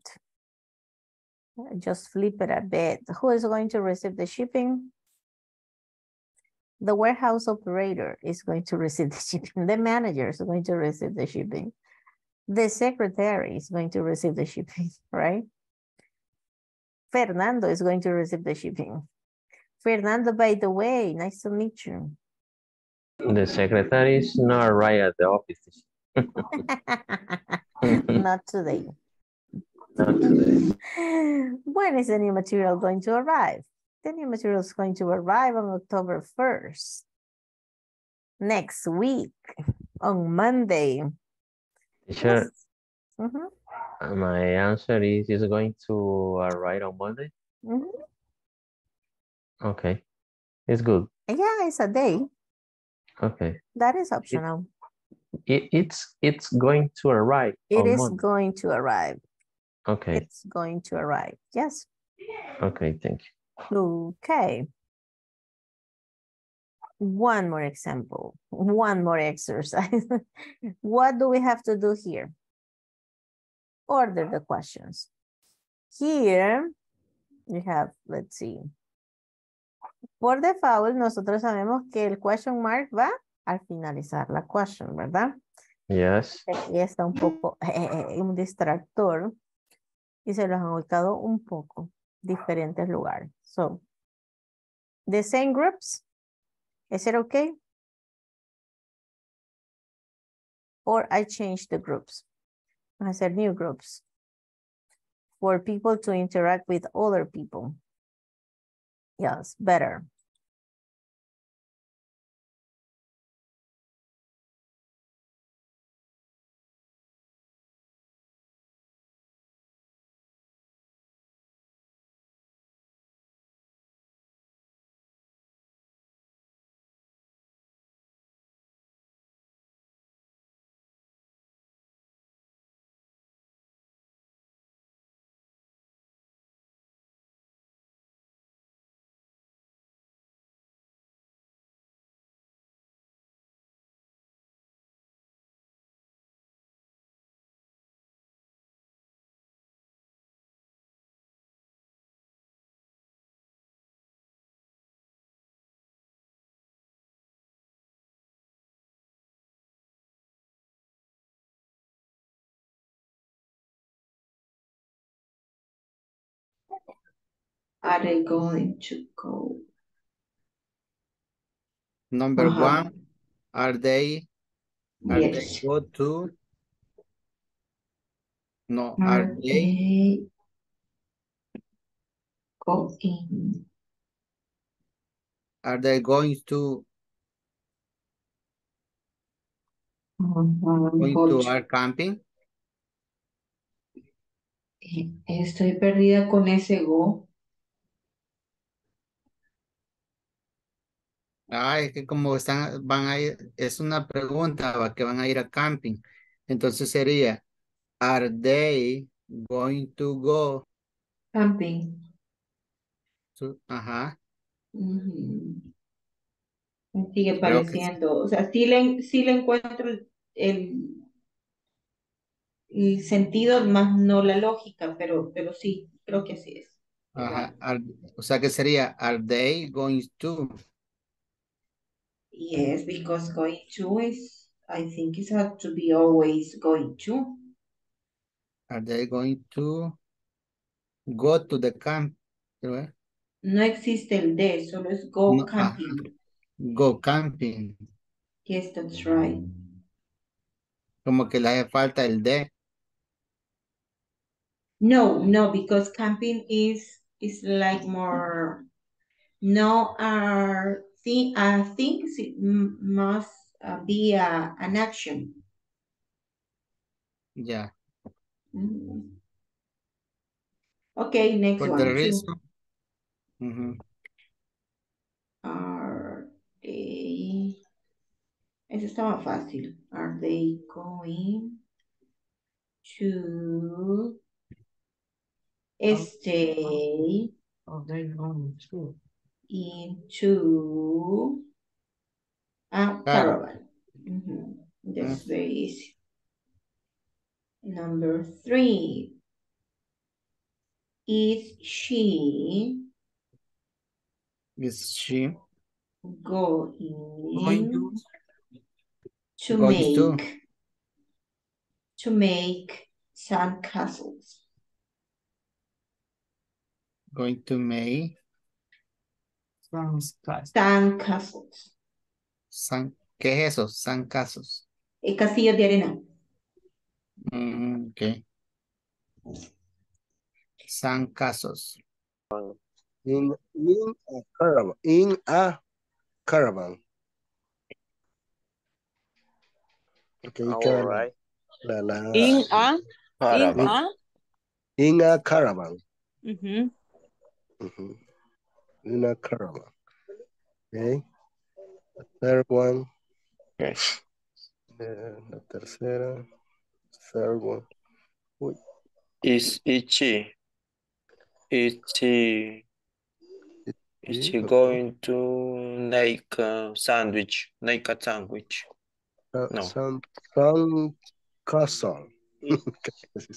Just flip it a bit. Who is going to receive the shipping? The warehouse operator is going to receive the shipping. The manager is going to receive the shipping. The secretary is going to receive the shipping, right? Fernando is going to receive the shipping. Fernando, by the way, nice to meet you. The secretary is not right at the office. Not today. Not today. When is the new material going to arrive? The new material is going to arrive on October first. Next week, on Monday. Sure. Mm-hmm. My answer is, is going to arrive on Monday? Mm-hmm. Okay. It's good. Yeah, it's a day. Okay. That is optional. It, it, it's, it's going to arrive It is Monday. Going to arrive. Okay. It's going to arrive. Yes. Okay, thank you. Okay. One more example. One more exercise. What do we have to do here? Order the questions. Here, you have, let's see, por default nosotros sabemos que el question mark va al finalizar la question, ¿verdad? Yes. Aquí está un poco eh, un distractor y se los han ubicado un poco diferentes lugares. So, the same groups, is it okay? Or I change the groups. I said new groups for people to interact with other people. Yes, better. Are they going to go? Number uh-huh. one, are they, are yes. they go to? No, are, are they, they going? Are they going to? Uh-huh. Going go to our camping? Estoy perdida con ese go. Ah, es que como están, van a ir, es una pregunta que van a ir a camping. Entonces sería, are they going to go camping? So, ajá. Mm-hmm. Me sigue pareciendo. Que... O sea, sí le, sí le encuentro el, el sentido, más no la lógica, pero, pero sí, creo que así es. Ajá. Are, o sea, que sería, are they going to... Yes, because going to is, I think it has to be always going to. Are they going to go to the camp? No existe el de, solo es go no, camping. Uh, go camping. Yes, that's right. Como que le hace falta el de. No, no, because camping is, is like more, no are... See, uh, things it must uh, be uh, an action. Yeah. Mm-hmm. Okay, next For one. For the reason. Mm-hmm. Are they... Eso estaba fácil. Are they going to stay? Are they going to? Into a caravan. Mm-hmm. That's very easy. Number three. Is she is she going, going to, to going make to. to make sand castles? Going to make Sandcastles. San, ¿Qué es eso? Sandcastles. El castillo de arena. Mm, ok. Sandcastles. In, in a caravan. In a caravan. Okay, All caravan. Right. La, la, in a caravan. In a caravan. Mm-hmm. Mm-hmm. In a caravan. Okay. The third one. Okay. The, la tercera. Third one. Uy. Is Ichi. Ichi. Ichi okay. going to make a sandwich. Make a sandwich. Uh, no. San, san castle.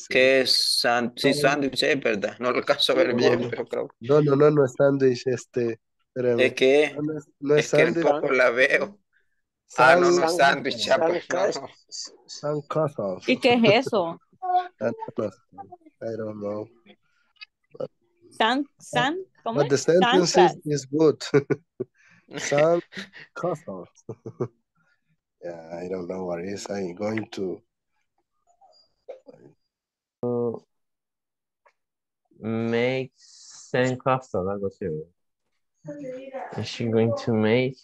¿Qué es sándwich? Sí, sándwich, es verdad. No lo alcanzo a ver bien, pero creo. No, no, no, no es sándwich, este, Pero es que, no es, no es, es que tampoco la veo. San, ah, no, no, sándwich. San Cosas. ¿Y qué es eso? I don't know. San, san, ¿cómo But es? The sentence san, is, is good. San Cosas. Yeah, I don't know what it is. I'm going to... Uh, make San Cosas, algo así. Is she going to make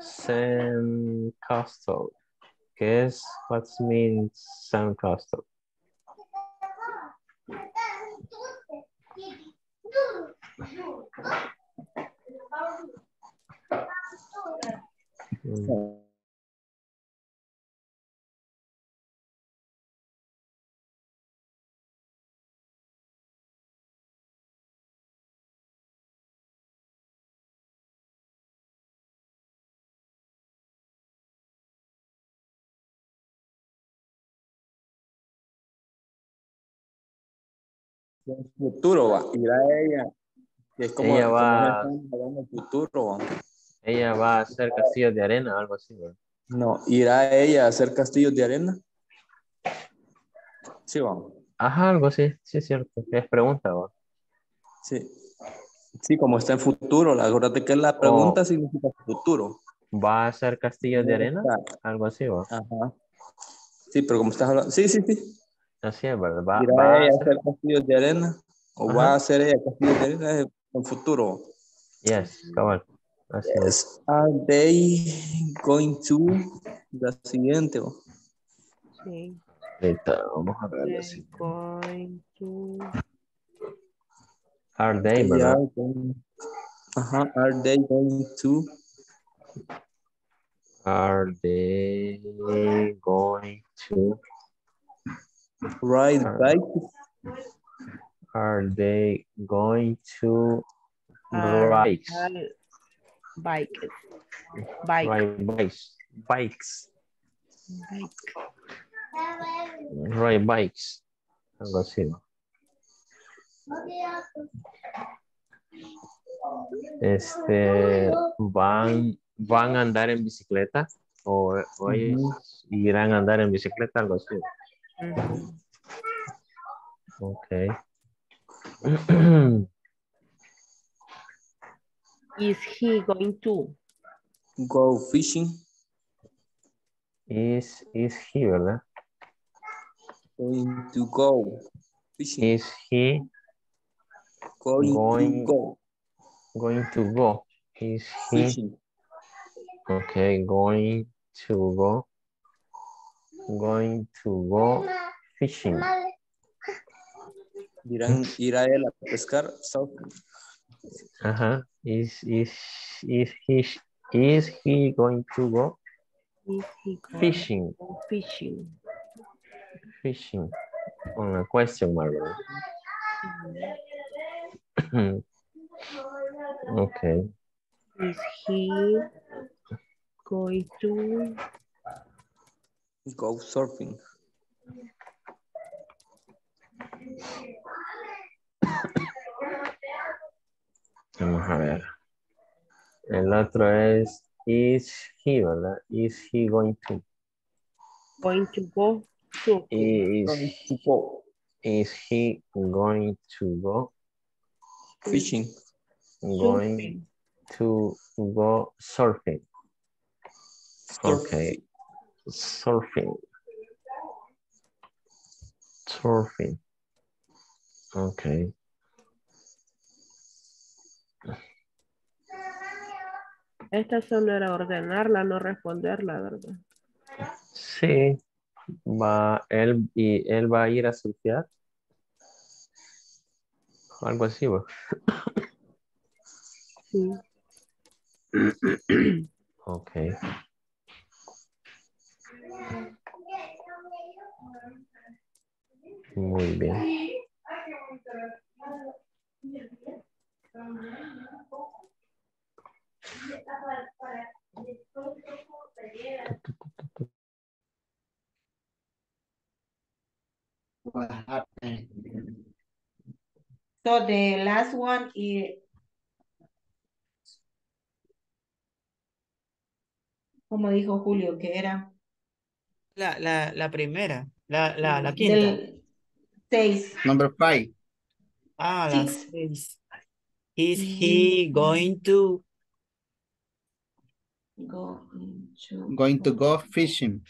San Costal? Guess what means San Costal? Mm. El futuro va, mira ella, que es como ella va, como el futuro, va. Ella va a hacer castillos de arena, algo así, ¿verdad? No, irá ella a hacer castillos de arena. Sí, va. Ajá, algo así, sí es cierto. Es pregunta, va. Sí. Sí, como está en futuro, la verdad es que la pregunta oh. significa futuro. ¿Va a hacer castillos de arena? Algo así, va. Ajá. Sí, pero como estás hablando, sí, sí, sí. Así es, ¿verdad? Va, va a hacer castillos de arena o Ajá. va a hacer ella castillos de arena en el futuro. Yes, cabal. Así yes. es. Are they going to la siguiente? ¿O? Sí. Ahorita vamos a ver la siguiente. Going to... Are they, ¿verdad? Are going... Ajá. Are they going to? Are they going to? Ride bike. Are they going to ride bike? Bike. Ride bikes. Bikes. Bike. Ride bikes. Algo así. Este, van, van a andar en bicicleta o, o ellos mm-hmm. irán a andar en bicicleta, algo así. Okay. Is he going to go fishing? Is is he, ¿verdad? Going to go fishing. Is he going, going to go? Going to go. Is he fishing. Okay, going to go. Going to go fishing. Irán, irá él a pescar. Ajá. Is, is, is, he, is he going to go fishing? Fishing. Fishing. On a question mark. Okay. Is he going to go surfing? Vamos a ver. El otro es is he, ¿verdad? Is he going to? Going to go to. Is, going to go. Is he going to go fishing? Going surfing. To go surfing. Okay. Surfing. Surfing. Okay. Esta solo era ordenarla, no responderla, ¿verdad? Sí. Va, él, y él va a ir a surfear. Algo así, ¿va? Sí. Okay. Muy bien. What happened? So the last one is como dijo Julio, que era la, la, la primera, la, la, la quinta. Del seis. Number five. Ah, la six. Seis. Is he going to go into... going to go fishing?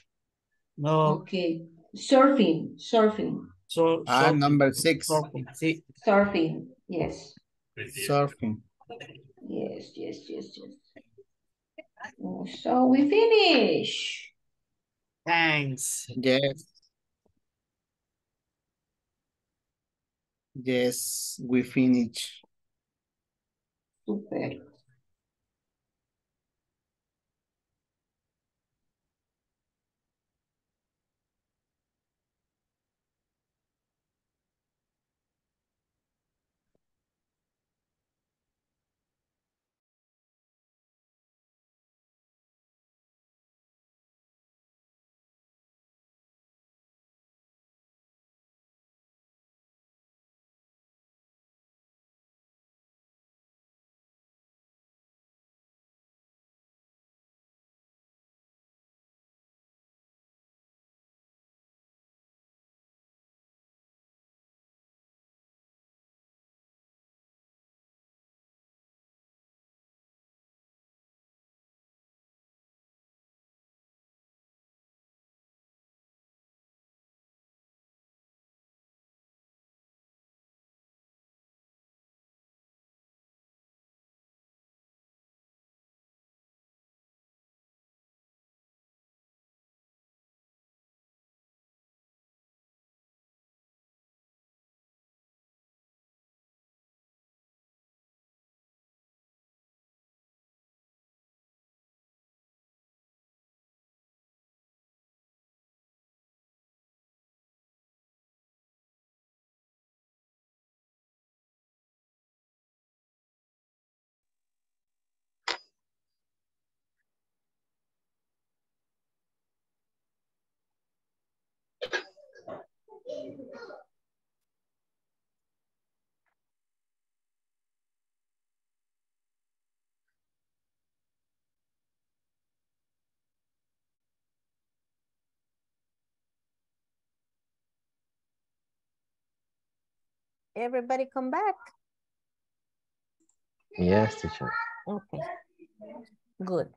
No. Okay. Surfing. Surfing. So, ah, surfing. Number six. Surfing. Sí. Surfing. Yes. Surfing. Yes, yes, yes, yes. So we finish. Thanks. Yes. Yes, we finish. Super. Everybody come back? Yes, teacher. Okay, good.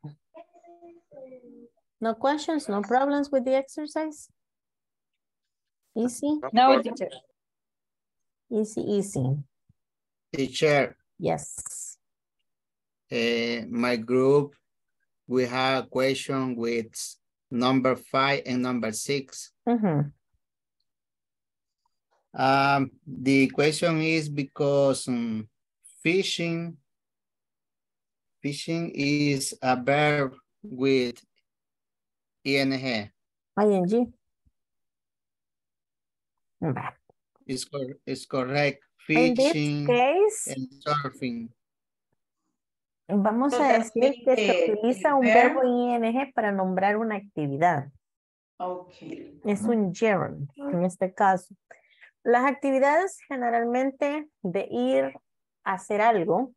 No questions, no problems with the exercise? Easy? No, teacher. Easy, easy. Teacher. Yes. Uh, my group, we have a question with number five and number six. Mm-hmm. Um, the question is because um, fishing, fishing is a verb with ing. I N G. It's, cor it's correct. Fishing case, and surfing. Vamos a decir que se utiliza un verbo ing para nombrar una actividad. Okay. Es un gerund en este caso. Las actividades generalmente de ir a hacer algo,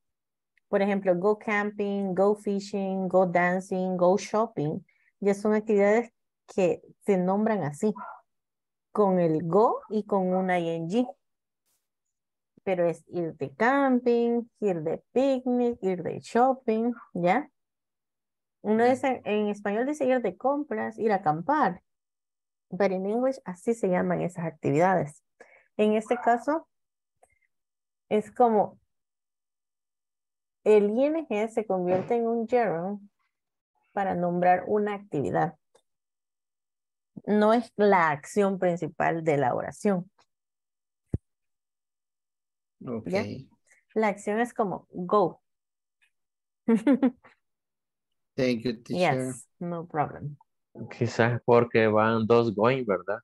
por ejemplo, go camping, go fishing, go dancing, go shopping, ya son actividades que se nombran así, con el go y con una ing. Pero es ir de camping, ir de picnic, ir de shopping, ¿ya? Uno dice, en español dice ir de compras, ir a acampar, pero en inglés así se llaman esas actividades. En este caso, es como el ing se convierte en un gerund para nombrar una actividad. No es la acción principal de la oración. Okay. ¿Ya? La acción es como go. Thank you, teacher. Yes, no problem. Quizás porque van dos going, ¿verdad?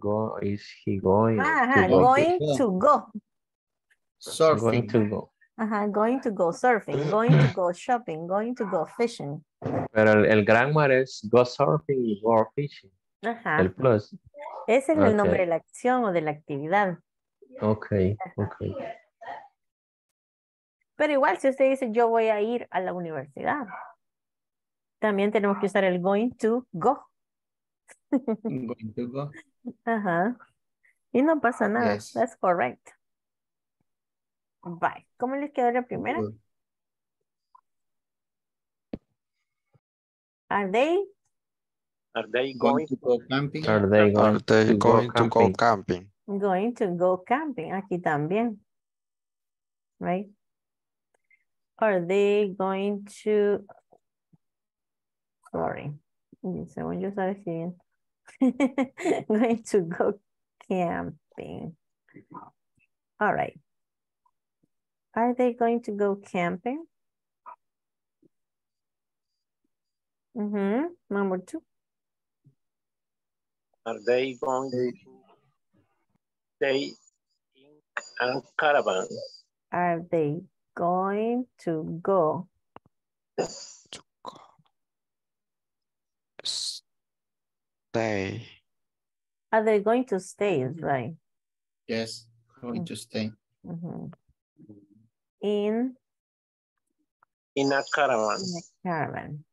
Go, is he going? Ajá, to go going to go. Surfing. Going to go. Ajá, going to go surfing, going to go shopping, going to go fishing. Pero el, el grammar es go surfing y go fishing. Ajá. El plus. Ese es okay. El nombre de la acción o de la actividad. Ok, ok. Pero igual si usted dice yo voy a ir a la universidad, También tenemos que usar el going to go. Going to go. Ajá. Y no pasa nada. Yes. That's correct. Bye. ¿Cómo les quedó la primera? Good. Are they? Are they going, going to go camping? Are they going, are they to, going go to go camping? Going to go camping. Aquí también. Right? Are they going to... Sorry. Según yo estaba escribiendo. Going to go camping. All right. Are they going to go camping? Mm-hmm. Number two. Are they going to stay in a caravan? Are they going to go? To go. Stay. Are they going to stay, right? Yes, going mm-hmm. to stay. Mm-hmm. In? In a caravan. In a caravan.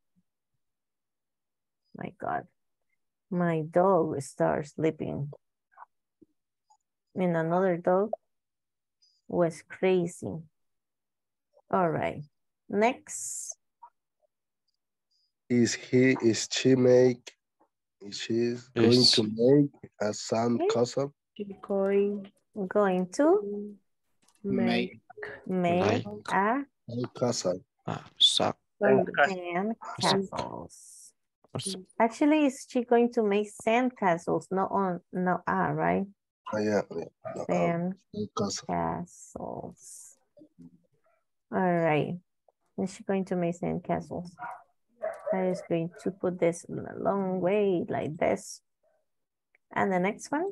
My God. My dog started sleeping. And another dog was crazy. All right. Next. Is he, is she make, is she going is to make a sand okay. castle? Going, going to make, make, make a castle. Sand castles. Actually, is she going to make sand castles? No, on no, ah, right? Oh, yeah, yeah. Sand castles. All right. Is she going to make sand castles? I is going to put this in a long way like this. And the next one.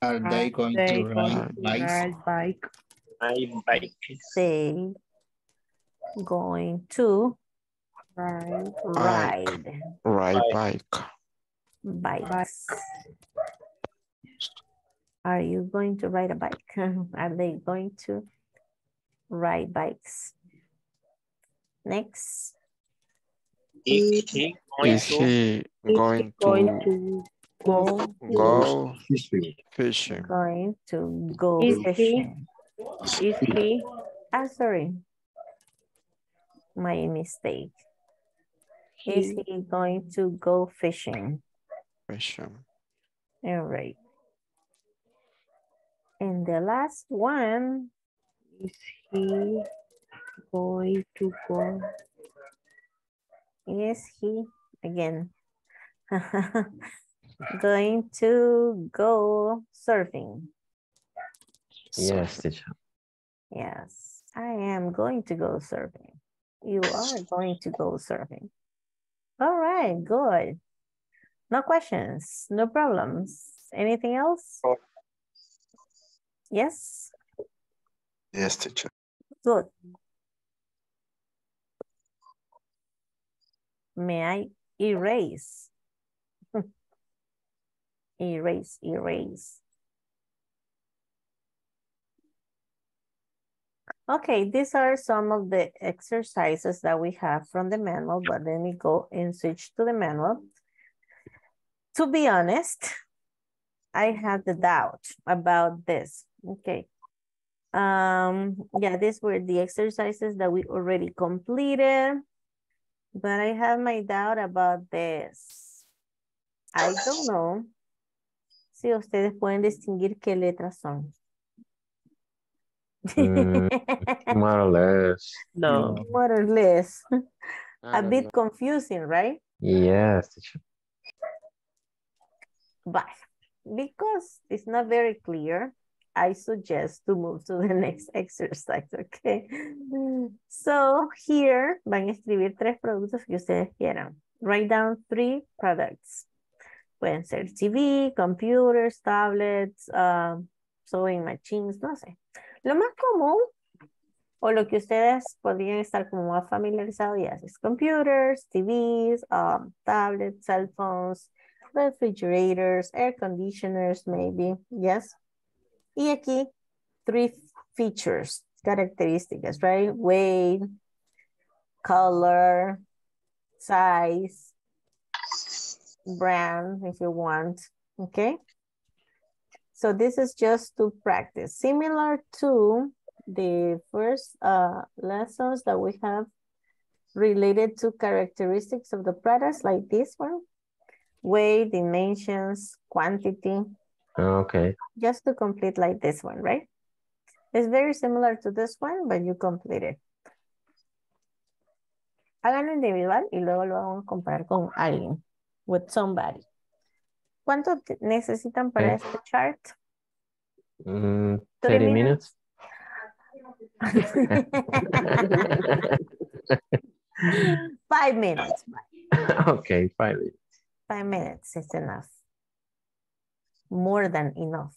Are they going, Are they to, going ride to ride bike? Ride bike. They going to. Ride, ride, ride, bike, bike. Bikes. Are you going to ride a bike? Are they going to ride bikes? Next, is he going, is he going, going to, to go, go fishing? fishing? Going to go is fishing? He, is he? Ah, sorry, my mistake. Is he going to go fishing? Fishing. All right. And the last one. Is he going to go? Is he, again, going to go surfing? Yes, teacher. Yes, I am going to go surfing. You are going to go surfing. All right, good. No questions, no problems. Anything else? Oh. Yes? Yes, teacher. Good. May I erase? Erase, erase. Okay, these are some of the exercises that we have from the manual, but let me go and switch to the manual. To be honest, I had the doubt about this. Okay. Um, yeah, these were the exercises that we already completed, but I have my doubt about this. I don't know si ustedes pueden distinguir qué letras son. mm, more or less. No. More or less. A bit know. confusing, right? Yes. But because it's not very clear, I suggest to move to the next exercise, okay? So here, van a escribir tres productos que ustedes quieran. Write down three products. Pueden ser T V, computers, tablets, uh, sewing machines, no sé. Lo más común, o lo que ustedes podrían estar como más familiarizados ya es computers, T Vs, um, tablets, cell phones, refrigerators, air conditioners, maybe, yes. Y aquí, three features, características, right? Weight, color, size, brand, if you want, okay? So this is just to practice. Similar to the first uh, lessons that we have related to characteristics of the products, like this one, weight, dimensions, quantity. Okay. Just to complete like this one, right? It's very similar to this one, but you complete it. Háganlo individual y luego lo vamos a comparar con alguien, with somebody. ¿Cuánto necesitan para okay. este chart? Mm, thirty minutes. Five minutes. Okay, five minutes. Five minutes is enough. More than enough.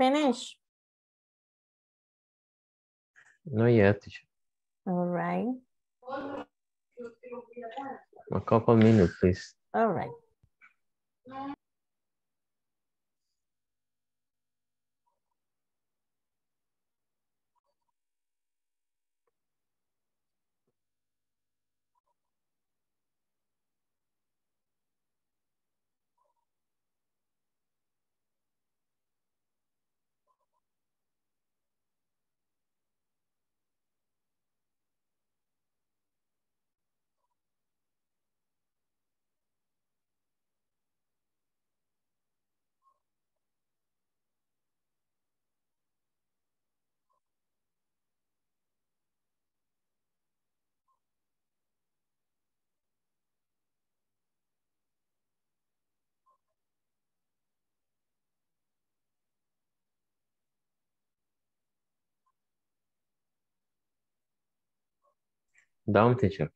finish? Not yet, teacher. All right. A couple minutes, please. All right. Down, teacher.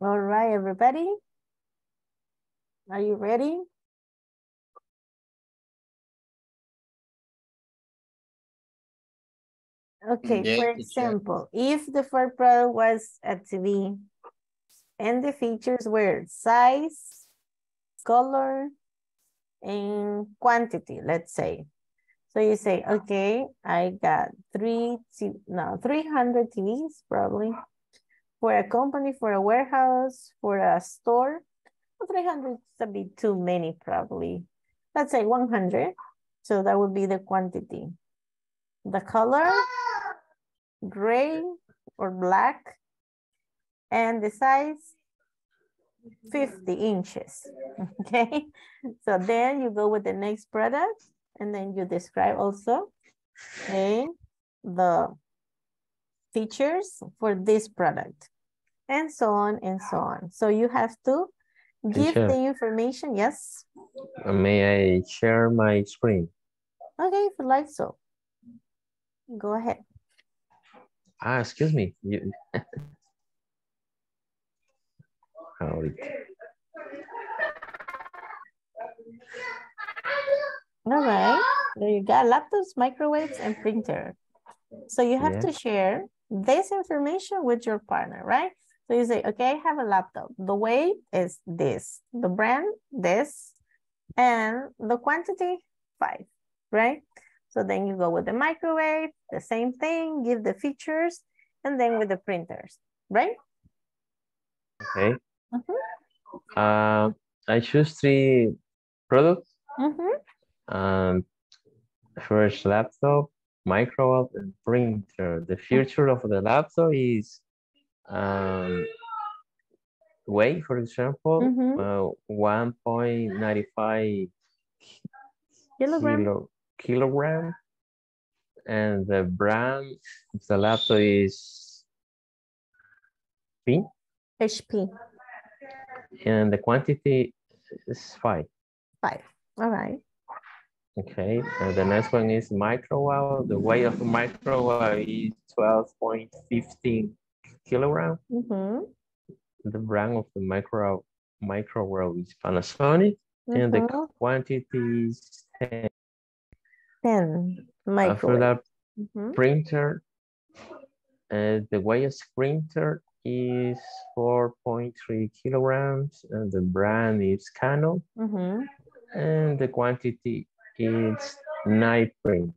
All right, everybody. Are you ready? Okay, yeah, for example, teacher. If the first product was a T V, and the features were size, color, and quantity, let's say. So you say, okay, I got three, no, three hundred T Vs probably for a company, for a warehouse, for a store. Well, three hundred would be too many probably. Let's say one hundred. So that would be the quantity. The color, gray or black. And the size, fifty inches, okay? So then you go with the next product and then you describe also, okay, the features for this product and so on and so on. So you have to give teacher, the information, yes? May I share my screen? Okay, if you like so. Go ahead. Ah, excuse me. You... Ahorita. All right, there you got laptops, microwaves, and printer. So you have yeah. to share this information with your partner, right? So you say, okay, I have a laptop. The weight is this, the brand, this, and the quantity, five, right? So then you go with the microwave, the same thing, give the features, and then with the printers, right? Okay. Mm-hmm. uh, I choose three products. Mm-hmm. um, first, laptop, microwave, and printer. The future of the laptop is um, weight, for example, mm-hmm. uh, one point nine five kilogram. Kilo, kilogram. And the brand of the laptop is H P. And the quantity is five. Five. All right. Okay. And the next one is microwave. The weight of microwave is twelve point one five kilogram. Mm-hmm. The brand of the micro microwave is Panasonic, mm-hmm. and the quantity is ten. Ten. Microwave. After that, mm-hmm. printer. Uh, the weight of printer is four point three kilograms, and the brand is Canon, mm-hmm. and the quantity is nine print.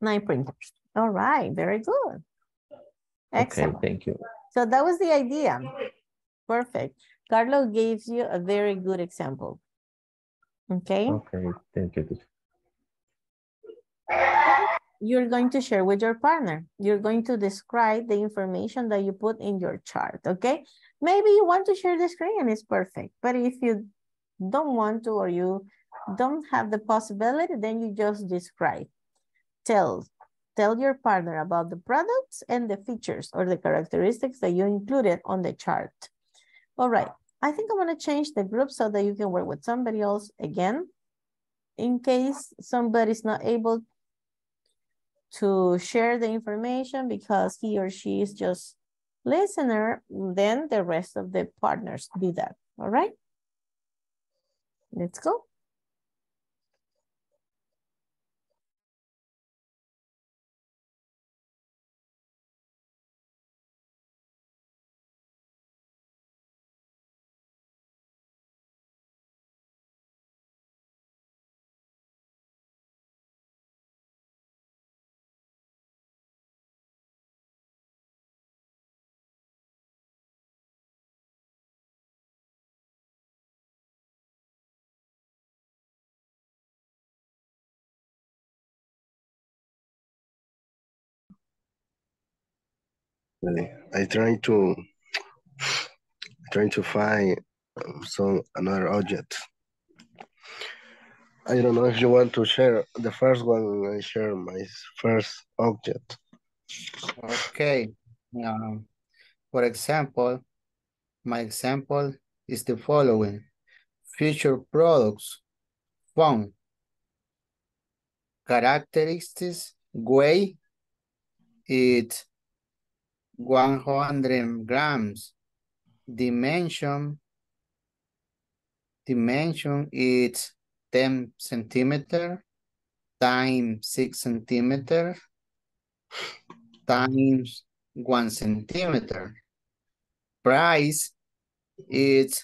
Nine printers. All right, very good. Excellent. Okay, thank you. So that was the idea. Perfect. Carlos gave you a very good example. Okay. Okay, thank you. You're going to share with your partner. You're going to describe the information that you put in your chart, okay? Maybe you want to share the screen and it's perfect, but if you don't want to or you don't have the possibility, then you just describe. Tell, tell your partner about the products and the features or the characteristics that you included on the chart. All right, I think I'm gonna change the group so that you can work with somebody else again in case somebody's not able to share the information because he or she is just listener, then the rest of the partners do that, all right? Let's go. I trying to trying to find some another object. I don't know if you want to share the first one. I share my first object. Okay. Um, for example, my example is the following: future products, form, characteristics, weight, it. one hundred grams, dimension, dimension is ten centimeters, times six centimeters, times one centimeter. Price is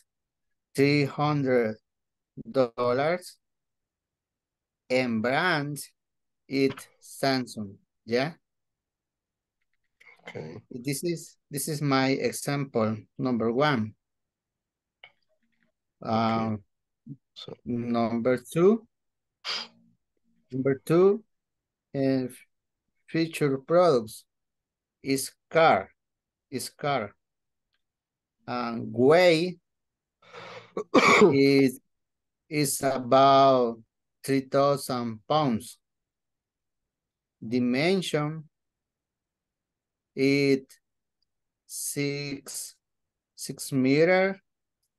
three hundred dollars, and brand is Samsung, yeah? Okay. This is this is my example number one. Uh, okay. So number two, number two, and uh, feature products is car, is car. And um, weight is is about three thousand pounds. Dimension. It six six meter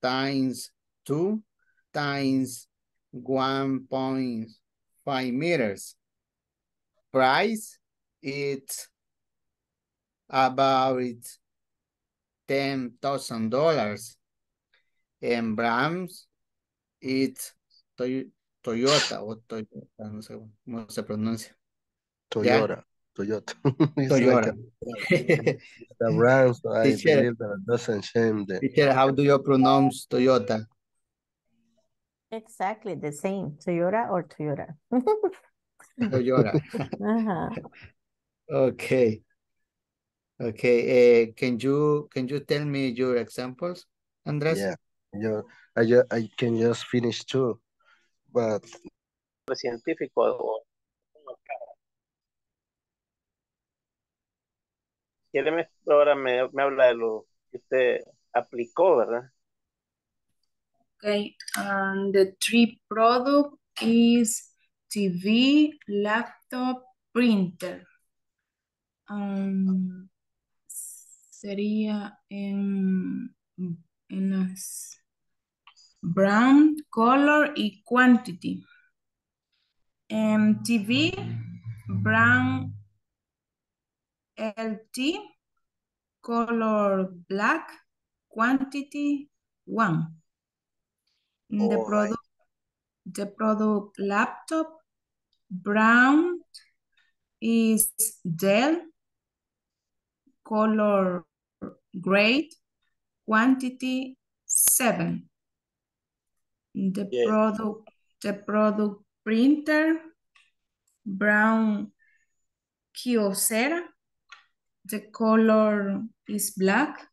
times two times one point five meters. Price it's about ten thousand dollars. And brands it's Toy Toyota or Toyota, no sé cómo se pronuncia. Toyota. Yeah. Toyota. Toyota. Like the brands, I teacher, believe that doesn't shame them. Teacher, how do you pronounce Toyota? Exactly the same, Toyota or Toyota. Toyota. Uh-huh. Okay. Okay. Uh, can you can you tell me your examples, Andres? Yeah. Yo, I just, I can just finish too, but the scientific or y él me, ahora me, me habla de lo que usted aplicó, ¿verdad? Okay, and the three product is T V, laptop, printer. Um, sería en, en brand, color y quantity. Um, T V, brand, L T, color black, quantity one. Oh, the product, right. The product laptop, brown is Dell, color gray, quantity seven. The yeah. product, the product printer, brown Kyocera. The color is black.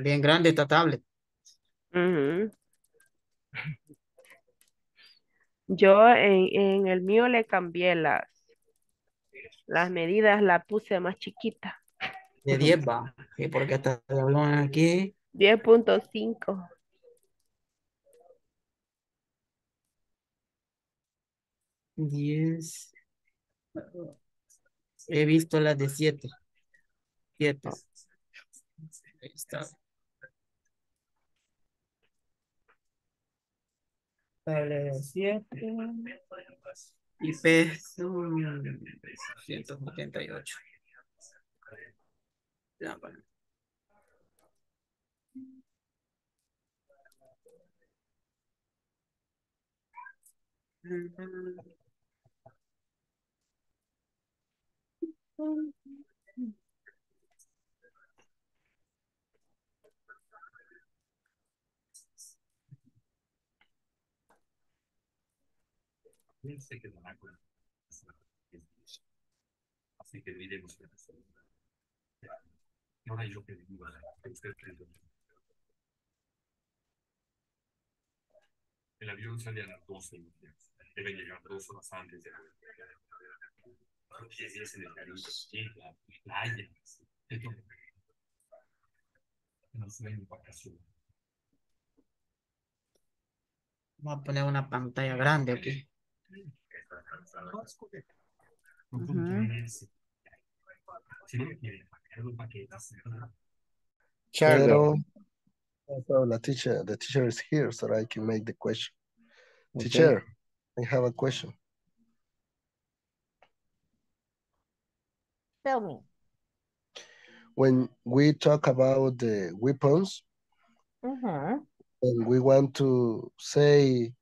Bien grande esta tablet. Uh-huh. Yo en, en el mío le cambié las Las medidas las puse más chiquitas. De diez va, ¿sí? Porque hasta el hablón aquí. diez punto cinco. diez. He visto las de siete. siete. Ahí está. Dale, siete. Y peso ciento setenta y ocho. Ya, vale. Así que no hay yo que digo, el avión sale a las doce, deben llegar dos horas antes de la playa, no sueño vacaciones. Vamos a poner una pantalla grande aquí. Hello. So the teacher, the teacher is here, so I can make the question. Okay. Teacher, I have a question. Tell me. When we talk about the weapons, uh-huh. and we want to say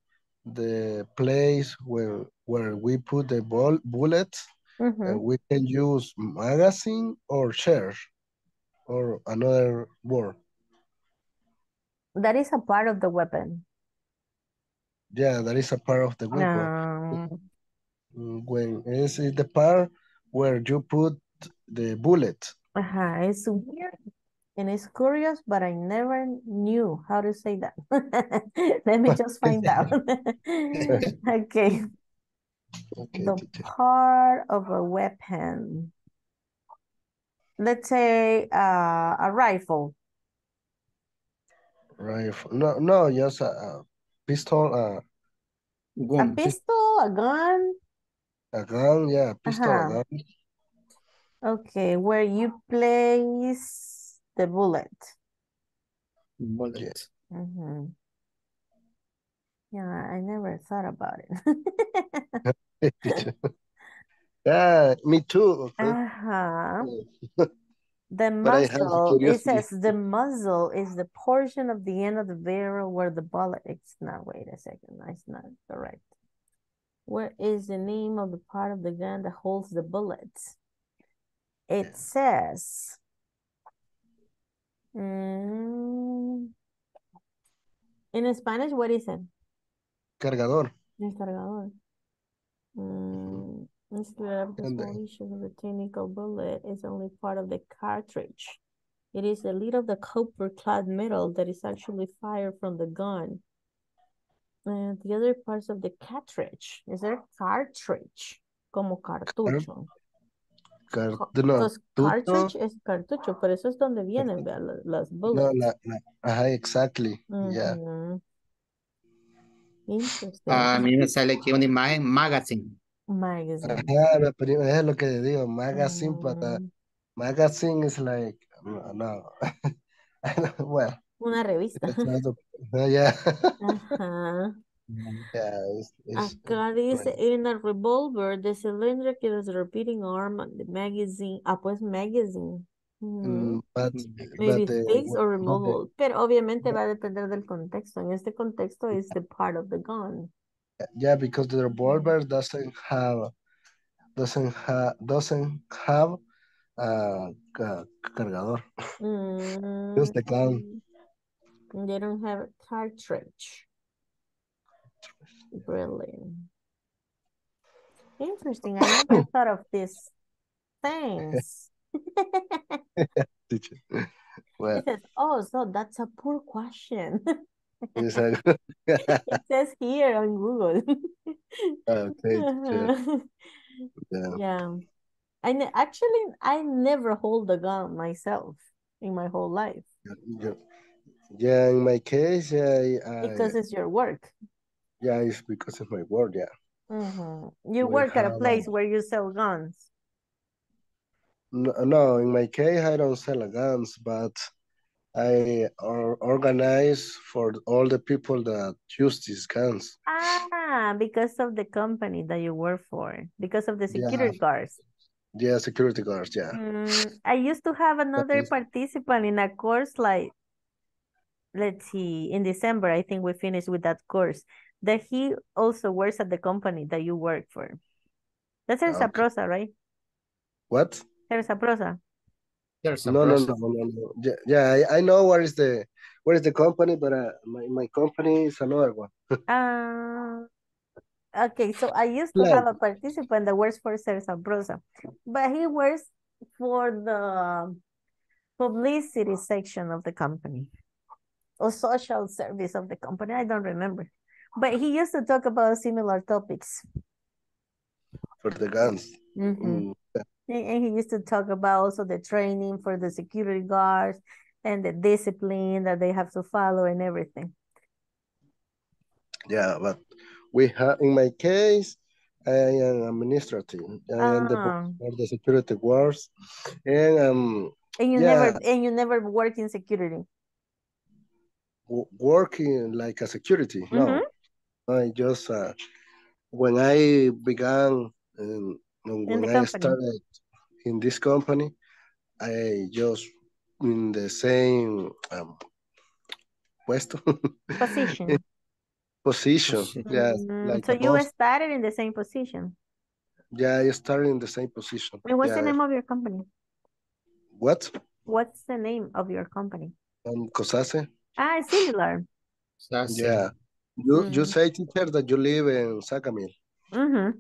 the place where where we put the ball, bullets, mm-hmm. and we can use magazine or shell or another word. That is a part of the weapon. Yeah, that is a part of the weapon. No. When is it the part where you put the bullet? Uh-huh. It's weird and it's curious, but I never knew how to say that. Let me just find out. Okay. Okay, the teacher. Part of a weapon. Let's say uh, a rifle. Rifle? No, no, just a, a pistol. A gun. A pistol, a gun. A gun, yeah, a pistol, uh-huh. a gun. Okay, where you place the bullet. Bullet. Yes. Mm-hmm. Yeah, I never thought about it. Yeah, me too. Okay. Uh-huh. The muzzle, it says the muzzle is the portion of the end of the barrel where the bullet, it's not, wait a second, it's not correct. Where is the name of the part of the gun that holds the bullets? It yeah. says... Mm, in Spanish, what is it? Cargador. El cargador. Mm, instead of the solution of the technical bullet is only part of the cartridge. It is the lid of the copper clad metal that is actually fired from the gun. And the other parts of the cartridge. Is there cartridge? Como cartucho. Car Car no, cartridge no. es cartucho, pero eso es donde vienen las, las bullets. No, la, la, ajá, exactly. Mm-hmm. Yeah. A mí me sale aquí una imagen, magazine. Magazine. Ajá, pero es lo que digo, magazine mm. para... Magazine es like... No, no. Bueno. Una revista. Yeah. Ajá. Yeah, it's, it's, acá dice, right. In a revolver, the cylindrical is repeating arm, the magazine. Ah, pues magazine. Mm. But, maybe but, fixed uh, or removable, okay. Pero obviamente yeah. va a depender del contexto. En este contexto es the part of the gun. Yeah, because the revolver doesn't have doesn't have doesn't have uh, ca cargador. Mm. Just the gun. They don't have a cartridge. Brilliant. Interesting. I never thought of this. Thanks. Well, says, oh, so that's a poor question. It says here on Google. Okay. Yeah. Yeah. I ne actually, I never hold a gun myself in my whole life. Yeah, yeah in my case, I, I, because it's your work. Yeah, it's because of my work, yeah. Mm-hmm. You we work at a place a... where you sell guns. No, no, in my case, I don't sell guns, but I or, organize for all the people that use these guns. Ah, because of the company that you work for, because of the security yeah. guards. Yeah, security guards, yeah. Mm, I used to have another okay. participant in a course like, let's see, in December, I think we finished with that course, that he also works at the company that you work for. That's in okay. Saprosa, right? What? There's Saprosa. There's Saprosa. No, no, no, no, no. Yeah, yeah I, I know where is the where is the company, but uh, my my company is another one. uh, okay, so I used to like, have a participant that works for Saprosa, but he works for the publicity section of the company or social service of the company. I don't remember, but he used to talk about similar topics. For the guns. Mm-hmm. Mm-hmm. And he used to talk about also the training for the security guards and the discipline that they have to follow and everything. Yeah, but we have, in my case, I am administrative. I ah. am the, for the security guards. And, um, and, you yeah, never, and you never work in security? Working like a security, mm-hmm. no. I just, uh, when I began... Um, When I company. started in this company, I just in the same um, puesto. Position. Position, position. yeah. Mm-hmm. Like so you boss. started in the same position? Yeah, I started in the same position. And what's yeah. the name of your company? What? What's the name of your company? Um, Cosace. Ah, it's similar. Cosace. Yeah. You, mm-hmm. you say, teacher, that you live in Sacamil. Mm-hmm.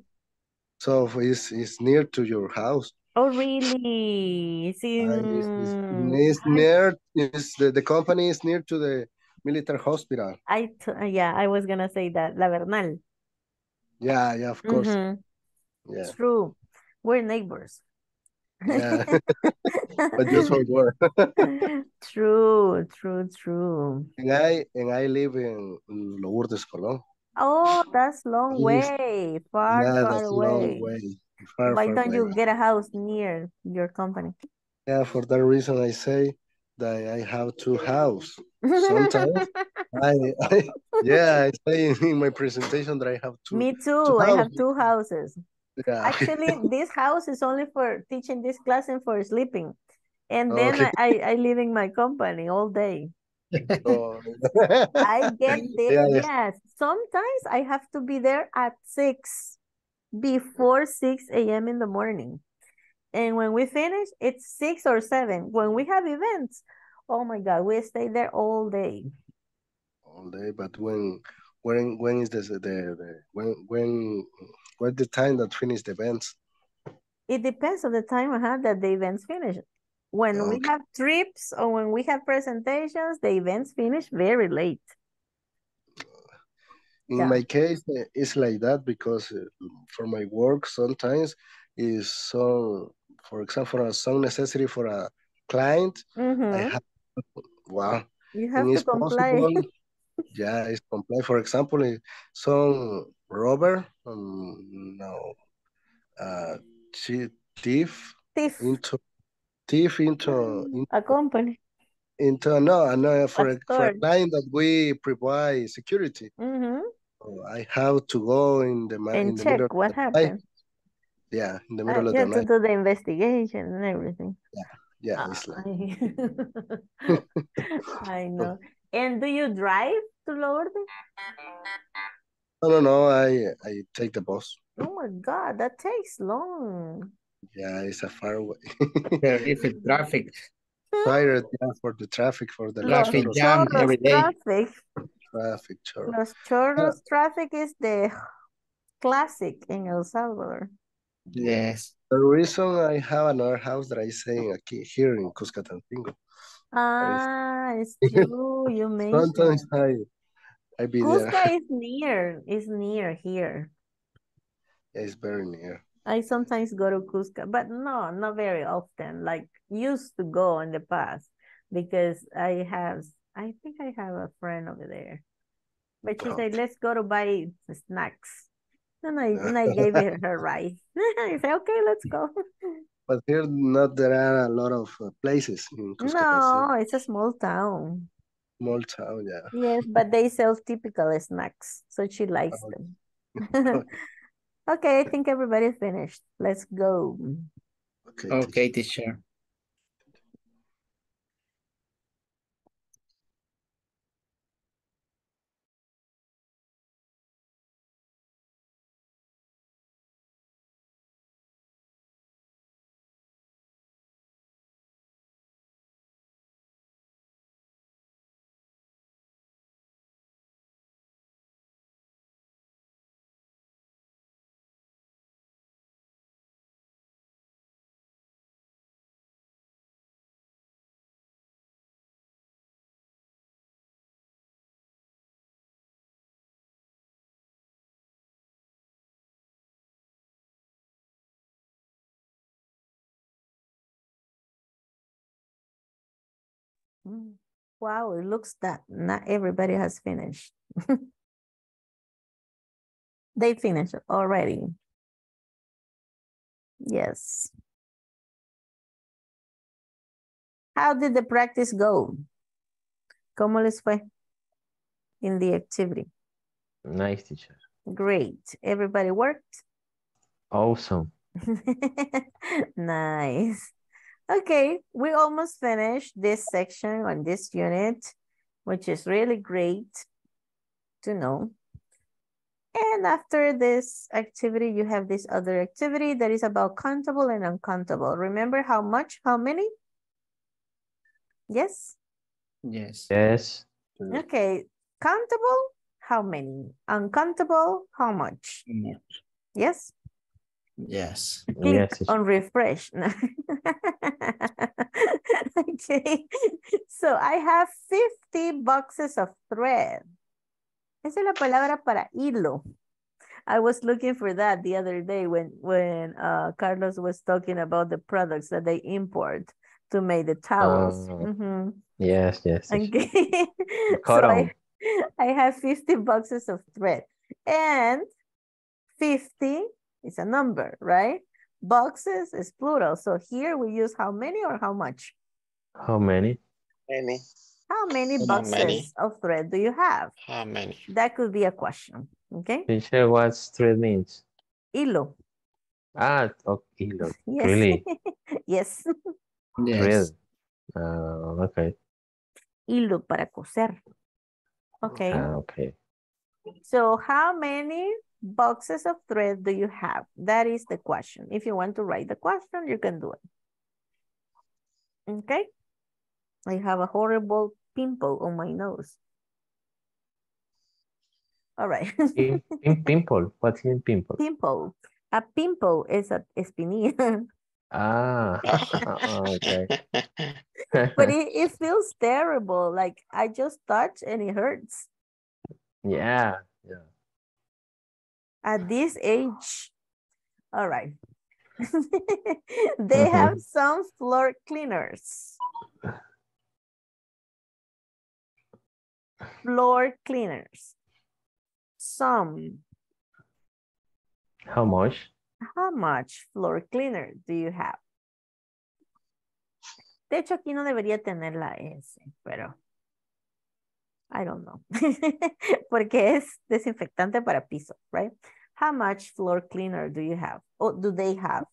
So it's, it's near to your house. Oh, really? It's, in... uh, it's, it's, it's near, it's the, the company is near to the military hospital. I t yeah, I was going to say that, La Bernal. Yeah, yeah, of course. Mm-hmm. yeah. It's true. We're neighbors. Yeah, but just for work. True, true, true. And I, and I live in Lourdes, Colón. Oh, that's long way, far, yeah, far away. Way. Far, Why far don't way. you get a house near your company? Yeah, for that reason I say that I have two houses. Sometimes, I, I, yeah, I say in my presentation that I have two Me too, two I have two houses. Yeah. Actually, this house is only for teaching this class and for sleeping. And then okay. I, I live in my company all day. Oh. I get there, yeah, yeah. yes. Sometimes I have to be there at six, before six A M in the morning. And when we finish, it's six or seven. When we have events, oh my God, we stay there all day. All day, but when when when is this the, the when when what's the time that finish the events? It depends on the time I have that the events finish. When okay. we have trips or when we have presentations, the events finish very late. In yeah. my case, it's like that because for my work, sometimes is so, for example, some necessary for a client. Mm-hmm. I have, wow. You have to comply. Possible, yeah, it's comply. For example, some robber, um, no, uh, thief, thief. into Thief into, into a company, into no, no for a, for a client that we provide security. Mm-hmm. So I have to go in the, and in the check middle what of the happened. Night. Yeah, in the middle I of the night. You have to do the investigation and everything. Yeah, yeah. Oh, it's like... I know. And do you drive to Lourdes? No, no, no. I I take the bus. Oh my God, that takes long. Yeah, it's a far away. Terrific traffic. Tired yeah, for the traffic, for the traffic jam every day. Traffic, traffic churros. Los churros uh, traffic is the classic in El Salvador. Yes. The reason I have another house that I say here in Cuscatancingo. Ah, it's true. You mentioned. Sometimes I, I be Cusca there. Cusca is near. It's near here. It's very near. I sometimes go to Cusca, but no, not very often. Like used to go in the past because I have, I think I have a friend over there. But she wow. said, let's go to buy snacks. And I, and I gave her her rice. I said, okay, let's go. But here, not there are a lot of places. In Cuscatancingo. No, it's a small town. Small town, yeah. Yes, but they sell typical snacks. So she likes oh. them. Okay, I think everybody finished. Let's go. Okay, okay teacher. Wow, it looks that not everybody has finished. They finished already. Yes. How did the practice go? ¿Cómo les fue in the activity? Nice, teacher. Great. Everybody worked? Awesome. Nice. Okay, we almost finished this section on this unit, which is really great to know. And after this activity, you have this other activity that is about countable and uncountable. Remember how much, how many? Yes? Yes. Yes. Okay, countable, how many? Uncountable, how much? Yes. Yes? Yes. Click yes. on refresh. Okay. So I have fifty boxes of thread. Esa es la palabra para hilo. I was looking for that the other day when, when uh, Carlos was talking about the products that they import to make the towels. Um, mm-hmm. Yes, yes. Okay. So I, I have fifty boxes of thread and fifty. It's a number, right? Boxes is plural. So here we use how many or how much? How many? Many. How many boxes how many? of thread do you have? How many? That could be a question, okay? Teacher, what thread means? Hilo. Ah, okay, hilo. Yes. Really? Yes. Yes. Uh, okay. Hilo para coser. Okay. Ah, okay. So how many boxes of thread do you have? That is the question. If you want to write the question, you can do it. Okay? I have a horrible pimple on my nose. All right. Pim pimple? What's in pimple? Pimple. A pimple is a espinilla. Ah, okay. But it, it feels terrible. Like I just touch and it hurts. Yeah, yeah. At this age, all right, they have some floor cleaners. Floor cleaners. Some. How much? How much floor cleaner do you have? De hecho, aquí no debería tener la S, pero I don't know. Porque es desinfectante para piso, right? How much floor cleaner do you have? Or do they have?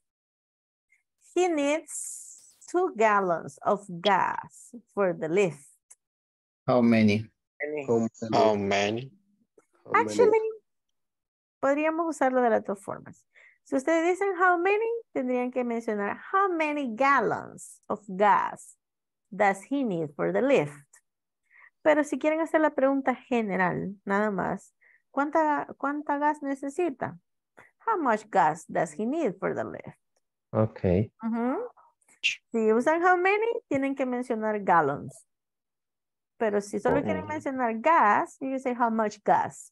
He needs two gallons of gas for the lift. How many? How many? Actually, podríamos usarlo de las dos formas. Si ustedes dicen how many, tendrían que mencionar how many gallons of gas does he need for the lift. Pero si quieren hacer la pregunta general, nada más, ¿cuánta, cuánta gas necesita? How much gas does he need for the lift? Ok. Uh-huh. Si usan how many, tienen que mencionar gallons. Pero si solo oh. quieren mencionar gas, you say how much gas.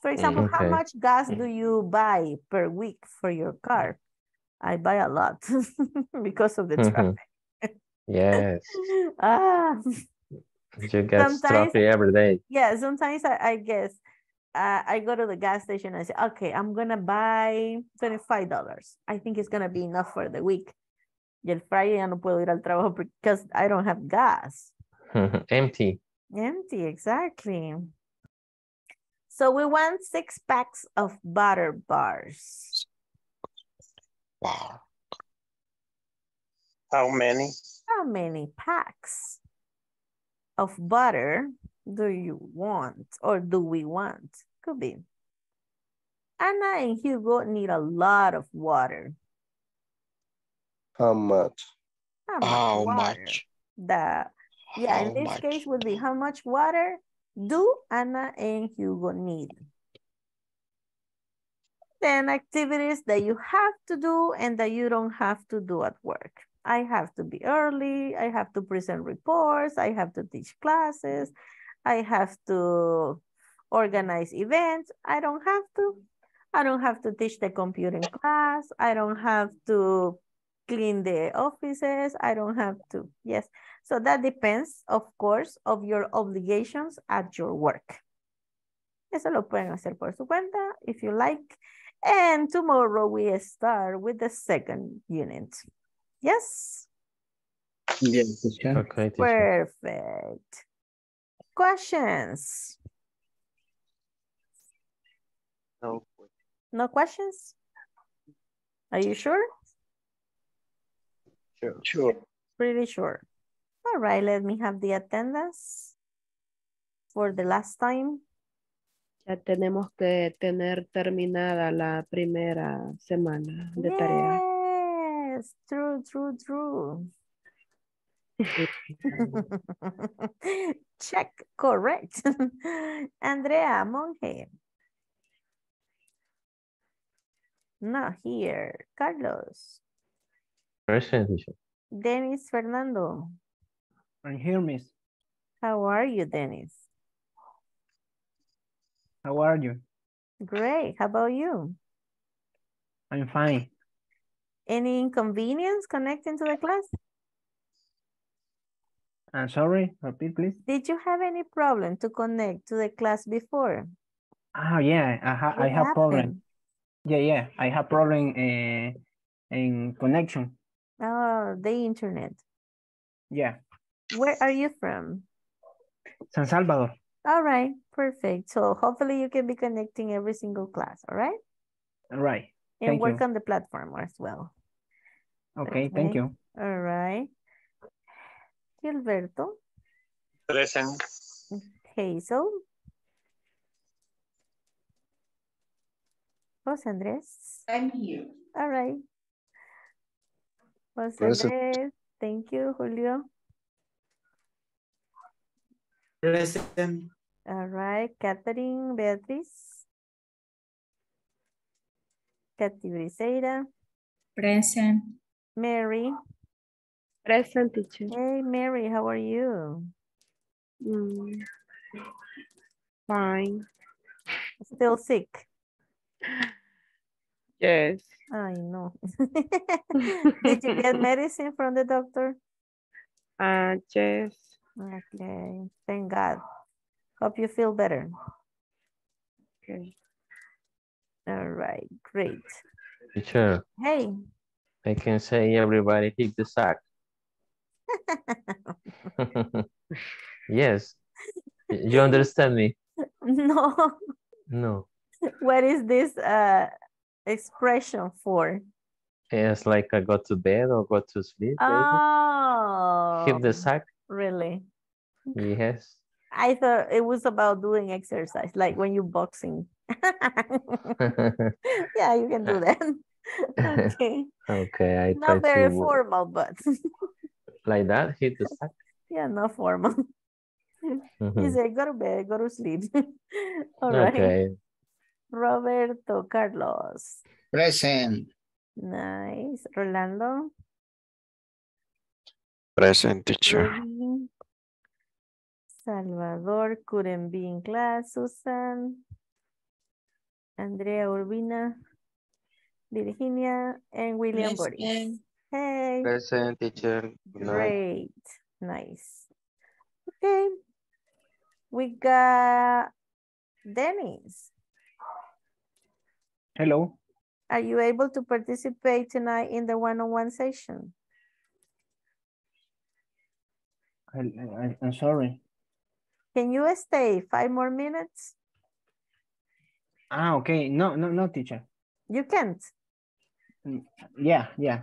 For example, okay. how much gas do you buy per week for your car? I buy a lot because of the mm-hmm. traffic. Yes. Ah. You get traffic every day. Yeah, sometimes I, I guess uh, I go to the gas station and I say, okay, I'm going to buy twenty-five dollars. I think it's going to be enough for the week. Y el Friday ya no puedo ir al trabajo because I don't have gas. Empty. Empty, exactly. So we want six packs of butter bars. Wow. How many? How many packs of butter do you want or do we want? Could be. Anna and Hugo need a lot of water. How much? How much? How much? The, yeah, how in this much? Case would be how much water do Anna and Hugo need? Then activities that you have to do and that you don't have to do at work. I have to be early. I have to present reports. I have to teach classes. I have to organize events. I don't have to. I don't have to teach the computing class. I don't have to clean the offices. I don't have to. Yes. So that depends, of course, of your obligations at your work. Eso lo pueden hacer por su cuenta, if you like. And tomorrow we start with the second unit. Yes? Yes, teacher. Okay, teacher. Perfect. Questions? No. No questions? Are you sure? Sure. Sure. Pretty sure. All right, let me have the attendance for the last time. Ya tenemos que tener terminada la primera semana de yes, tarea. Yes, true, true, true. Check, correct. Andrea Monge. Not here. Carlos. Present. Dennis Fernando. I'm here, miss. How are you, Dennis? How are you? Great. How about you? I'm fine. Any inconvenience connecting to the class? I'm sorry. Repeat, please. Did you have any problem to connect to the class before? Oh, yeah. I, ha I have problem. Yeah, yeah. I have problem uh, in connection. Oh, the internet. Yeah. Where are you from? San Salvador. All right, perfect. So hopefully you can be connecting every single class, all right? All right. And thank work you. On the platform as well. Okay, okay. Thank you. All right. Gilberto. Present. Hazel. Jose Andres. I'm here. All right. Jose Present. Andres. Thank you, Julio. Present. All right, Katherine Beatriz. Kathy Liseida. Present. Mary. Present, teacher. Hey, Mary, how are you? Mm. Fine. Still sick? Yes. I know. Did you get medicine from the doctor? Uh, yes. Okay, thank God. Hope you feel better. Okay. All right, great. Teacher. Hey. I can say everybody hit the sack. Yes. You understand me? No. No. What is this uh, expression for? It's like I go to bed or go to sleep. Oh. Hit the sack. Really? Yes. I thought it was about doing exercise, like when you're boxing. Yeah, you can do that. Okay. Okay. I not very formal, but. Like that? Hit the sack? Yeah, not formal. Mm-hmm. He said, go to bed, go to sleep. All right. Okay. Roberto Carlos. Present. Nice. Rolando. Present, teacher. Salvador couldn't be in class. Susan. Andrea Urbina. Virginia and William Present. Boris. Hey. Present, teacher. Great. Nice. Okay. We got Dennis. Hello. Are you able to participate tonight in the one-on-one session? I, I, I'm sorry. Can you stay five more minutes? Ah, okay. No, no, no, teacher. You can't? Yeah, yeah.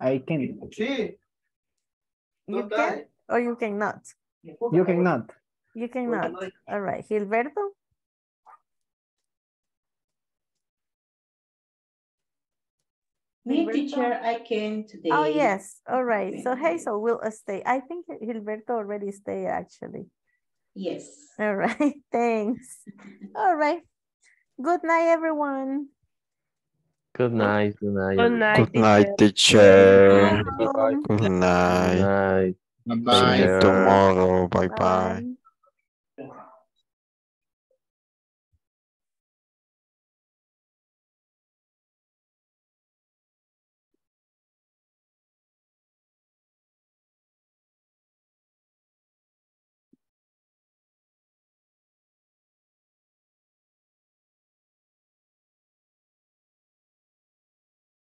I can. Sí. You no can die. Or you cannot? You cannot. You cannot. All right. Gilberto? Me, teacher, I came today. Oh, yes. All right. So Hazel will stay. I think Gilberto already stayed, actually. Yes. All right. Thanks. All right. Good night, everyone. Good night. Good night. Good night, good night teacher. Good night. Good night. Good night. See you tomorrow. Bye-bye.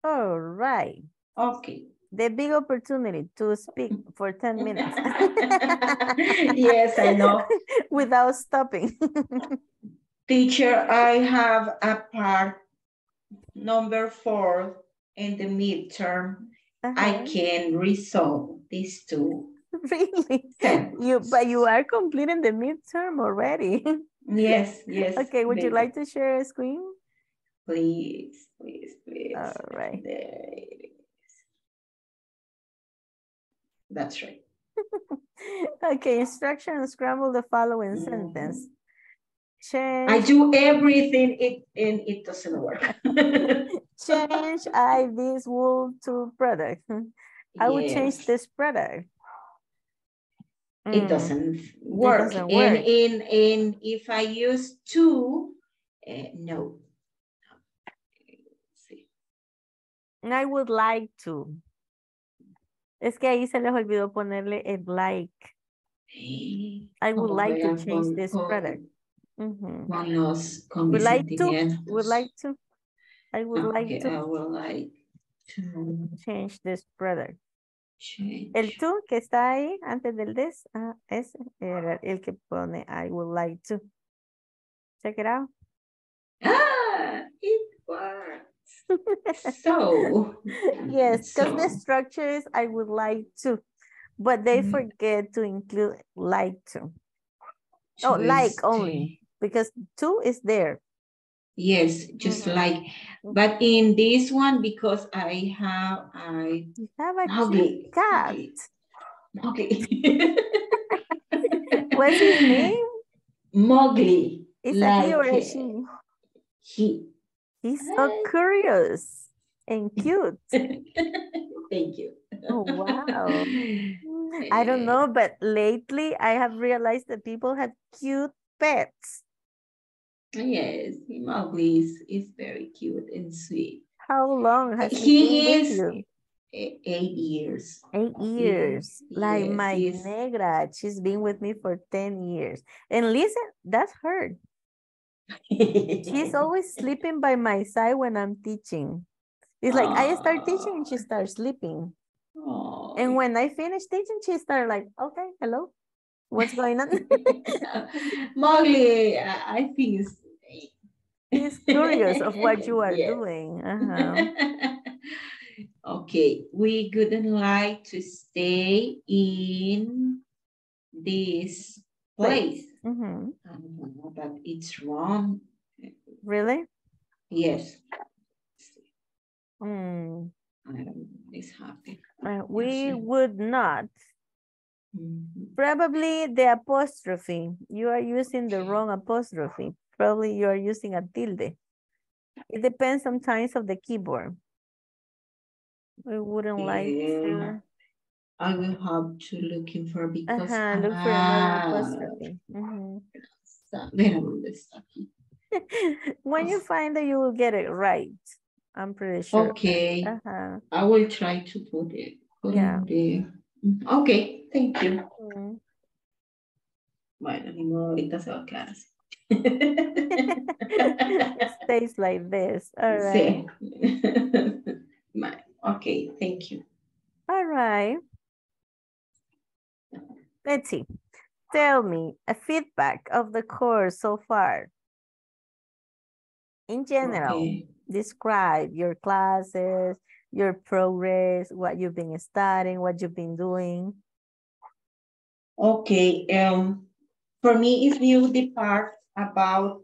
All right. Okay. The big opportunity to speak for ten minutes. Yes, I know. Without stopping. Teacher, I have a part number four in the midterm. Uh-huh. I can resolve these two. Really? You, but you are completing the midterm already. Yes, yes. Okay, would maybe. You like to share a screen? Please, please, please. All right. There it is. That's right. Okay, instruction, scramble the following mm. sentence. Change. I do everything it, and it doesn't work. Change I this wool to product. I yes. would change this product. It mm. doesn't work. It doesn't work. And, and, and if I use two, uh, no. I would like to. Es que ahí se les olvidó ponerle el like. I would oh, like to change con, this con, product. Mm-hmm. Con los, con would like to. Would like to. I would okay, like to. I would like to change this product. Change. El to que está ahí antes del this uh, es el, el que pone I would like to. Check it out. Ah, it works. So yes, because so. The structure is I would like to, but they mm. forget to include like to. Just oh, like only because two is there. Yes, just mm-hmm. like. But in this one, because I have I you have a Mowgli. Cat. Mowgli. What's his name? Mowgli. Is like, he or a she? He. He's so curious and cute. Thank you. Oh, wow. I don't know, but lately I have realized that people have cute pets. Yes, Mowgli is, is very cute and sweet. How long has he been is with you? Eight years. Eight years. Yes, like yes, my yes. negra, she's been with me for ten years. And listen, that's her. She's always sleeping by my side when I'm teaching. It's like aww. I start teaching and she starts sleeping. Aww. And when I finish teaching, she starts like, okay, hello, what's going on? Mowgli, I think it's... he's curious of what you are yes. doing. Uh-huh. Okay, we couldn't like to stay in this place. Mm-hmm. I don't know, but it's wrong. Really? Yes. Mm. I don't know what's happening. Uh, we would not. Mm-hmm. Probably the apostrophe. You are using the wrong apostrophe. Probably you are using a tilde. It depends sometimes of the keyboard. We wouldn't yeah. like to. I will have to looking for because uh-huh, look for another. When you find that you will get it right, I'm pretty sure. Okay. Uh-huh. I will try to put it. Put yeah. It okay, thank you. Mm-hmm. Bueno, ni modo, ahorita se va a quedar así. It stays like this. All right. Sí. Okay, thank you. All right. Let's see. Tell me a feedback of the course so far. In general, okay. Describe your classes, your progress, what you've been studying, what you've been doing. Okay. Um, for me, it's new the part about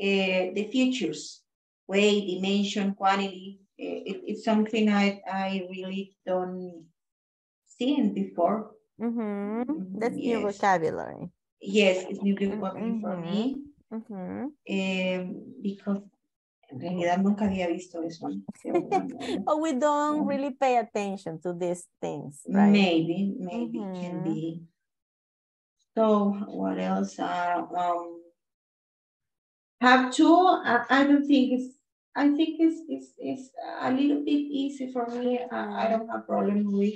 uh, the features, weight, dimension, quantity. It, it's something I, I really don't seen before. Mm-hmm. That's yes. New vocabulary. Yes, it's new vocabulary mm-hmm. for me. Mm-hmm. um, because en realidad nunca había visto eso. Oh, we don't um, really pay attention to these things, right? Maybe, maybe mm-hmm. can be. So what else? Uh, um, have two. I, I don't think it's. I think it's it's it's a little bit easy for me. I, I don't have problem with.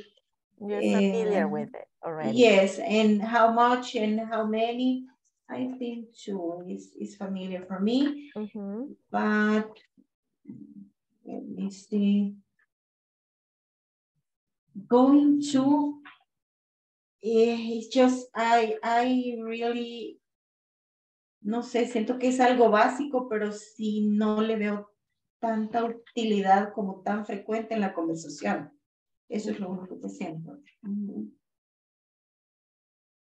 You're familiar um, with it already. Yes, and how much and how many, I think too, is, is familiar for me. Mm-hmm. But let me see. Going to, it's just, I, I really, no sé, siento que es algo básico, pero sí no le veo tanta utilidad como tan frecuente en la conversación. Eso es lo único que siento.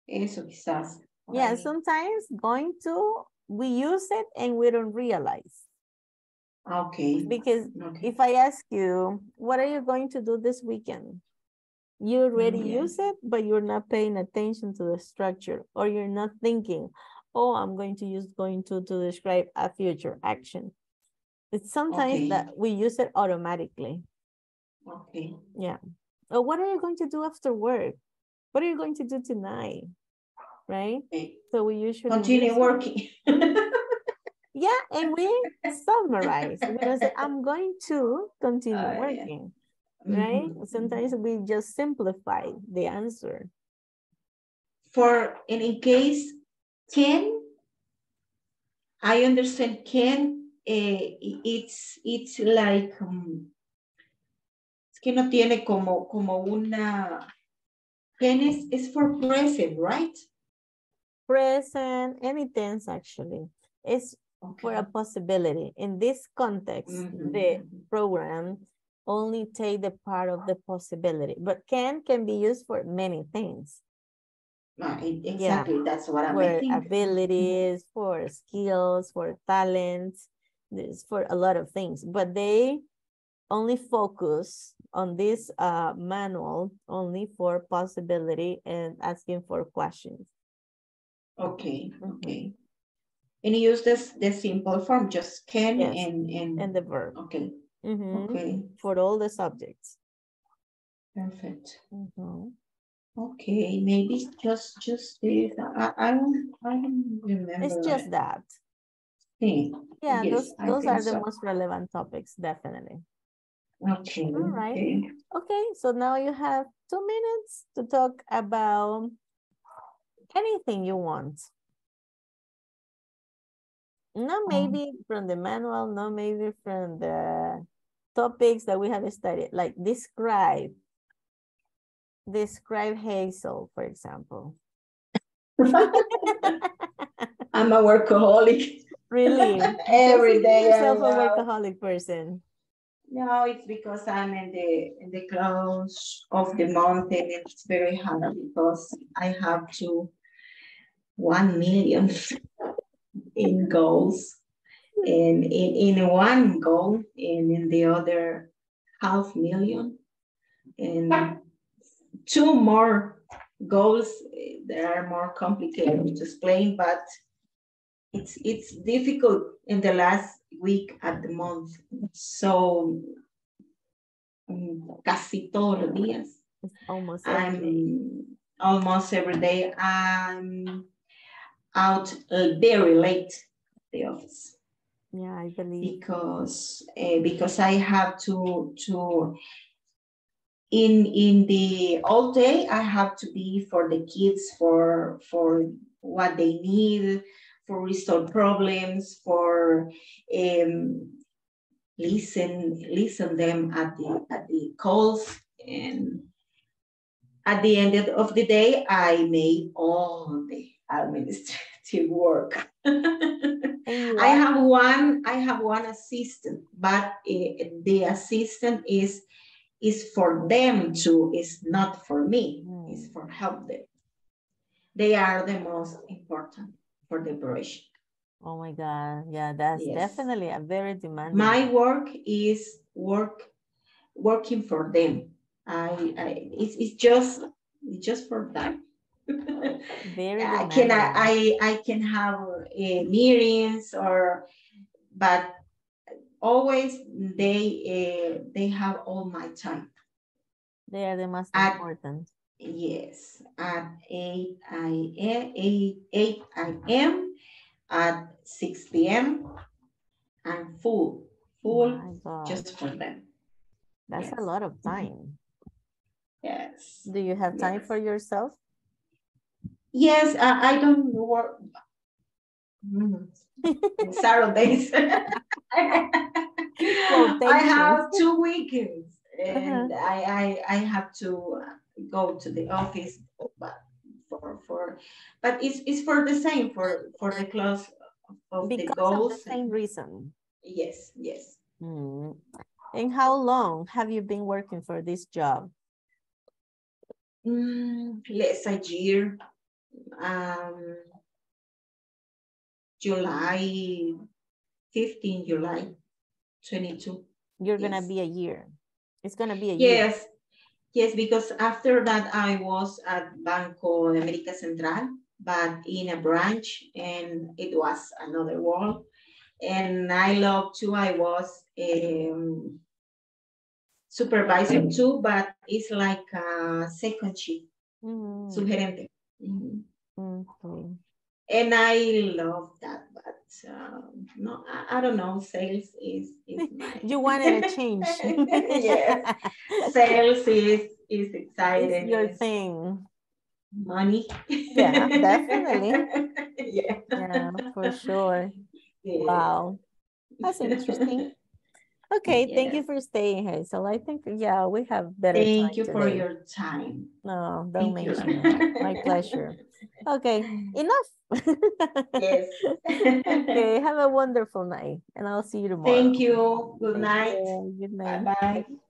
Eso quizás. Yeah, sometimes going to, we use it and we don't realize. Okay. Because okay. if I ask you, what are you going to do this weekend? You already yeah. use it, but you're not paying attention to the structure, or you're not thinking, oh, I'm going to use going to to describe a future action. It's sometimes okay. that we use it automatically. Okay. Yeah. Or what are you going to do after work? What are you going to do tonight? Right? Okay. So we usually continue working. Yeah, and we summarize. We don't say, I'm going to continue uh, working. Yeah. Right? Mm-hmm. Sometimes we just simplify the answer. For and in case can, I understand can uh, it's it's like um, que no tiene como, como una... Can is, is for present, right? Present, any tense actually. It's okay. for a possibility. In this context, mm-hmm. the program only take the part of the possibility. But can can be used for many things. Ah, exactly, yeah. That's what I'm thinking. For abilities, mm-hmm. for skills, for talents, for a lot of things. But they only focus on this uh, manual only for possibility and asking for questions. Okay, okay. And you use this the simple form, just can yes. and, and... and the verb. Okay. Mm-hmm. Okay. For all the subjects. Perfect. Mm-hmm. Okay, maybe just, just this. I, I, don't, I don't remember. It's just it. that. Yeah, yeah yes, those, those are so. the most relevant topics, definitely. Okay. All right. Okay. Okay, so now you have two minutes to talk about anything you want. Not maybe um, from the manual, not maybe from the topics that we have studied, like describe. Describe Hazel, for example. I'm a workaholic. Really? Every day. You're yourself a workaholic person. No, it's because I'm in the in the close of the month and it's very hard because I have to one million in goals and in, in one goal and in the other half million and two more goals that are more complicated to explain, but it's it's difficult in the last week at the month, so um, casi todos los días. Almost every day. Almost every day. I'm out uh, very late at the office. Yeah, I believe. Because uh, because I have to to in in the all day I have to be for the kids for for what they need, for resolve problems, for um, listen listen them at the at the calls, and at the end of the day I made all the administrative work. I have one. I have one assistant, but uh, the assistant is is for them too. It's not for me. Mm. It's for help them. They are the most important for the operation. Oh my God! Yeah, that's yes. definitely a very demanding. My work is work, working for them. I. I it's it's just it's just for them. Very I can I, I can have uh, meetings or, but always they uh, they have all my time. They are the most at, important. Yes, at eight I am, eight eight I am, at six p m I'm full full oh just for them. That's yes. a lot of time. Yes. Do you have time yes. for yourself? Yes, I, I don't work Saturdays. Well, I have you. two weekends, and uh -huh. I, I I have to go to the office, but for for but it's it's for the same for for the class of because the goals. Of the same reason. Yes, yes. Mm. And how long have you been working for this job? Mm, less a year. Um, July fifteenth, July twenty-two. You're yes. gonna be a year. It's gonna be a yes. year. Yes, yes, because after that I was at Banco de América Central, but in a branch, and it was another world. And I love too. I was um, supervisor too, but it's like a second shift, mm-hmm. sugerente. Mm-hmm. Mm-hmm. And I love that, but um, no, I, I don't know. Sales is, is my... you wanted a change. Yes, sales is is exciting. It's your thing. Money. Yeah, definitely. Yeah. Yeah, for sure. Yeah. Wow, that's interesting. Okay, yeah. Thank you for staying, Hazel. I think, yeah, we have better Thank time you today. for your time. No, don't thank mention you. It. My pleasure. Okay, enough. Yes. Okay, have a wonderful night, and I'll see you tomorrow. Thank you. Good night. Okay, good night. Bye-bye.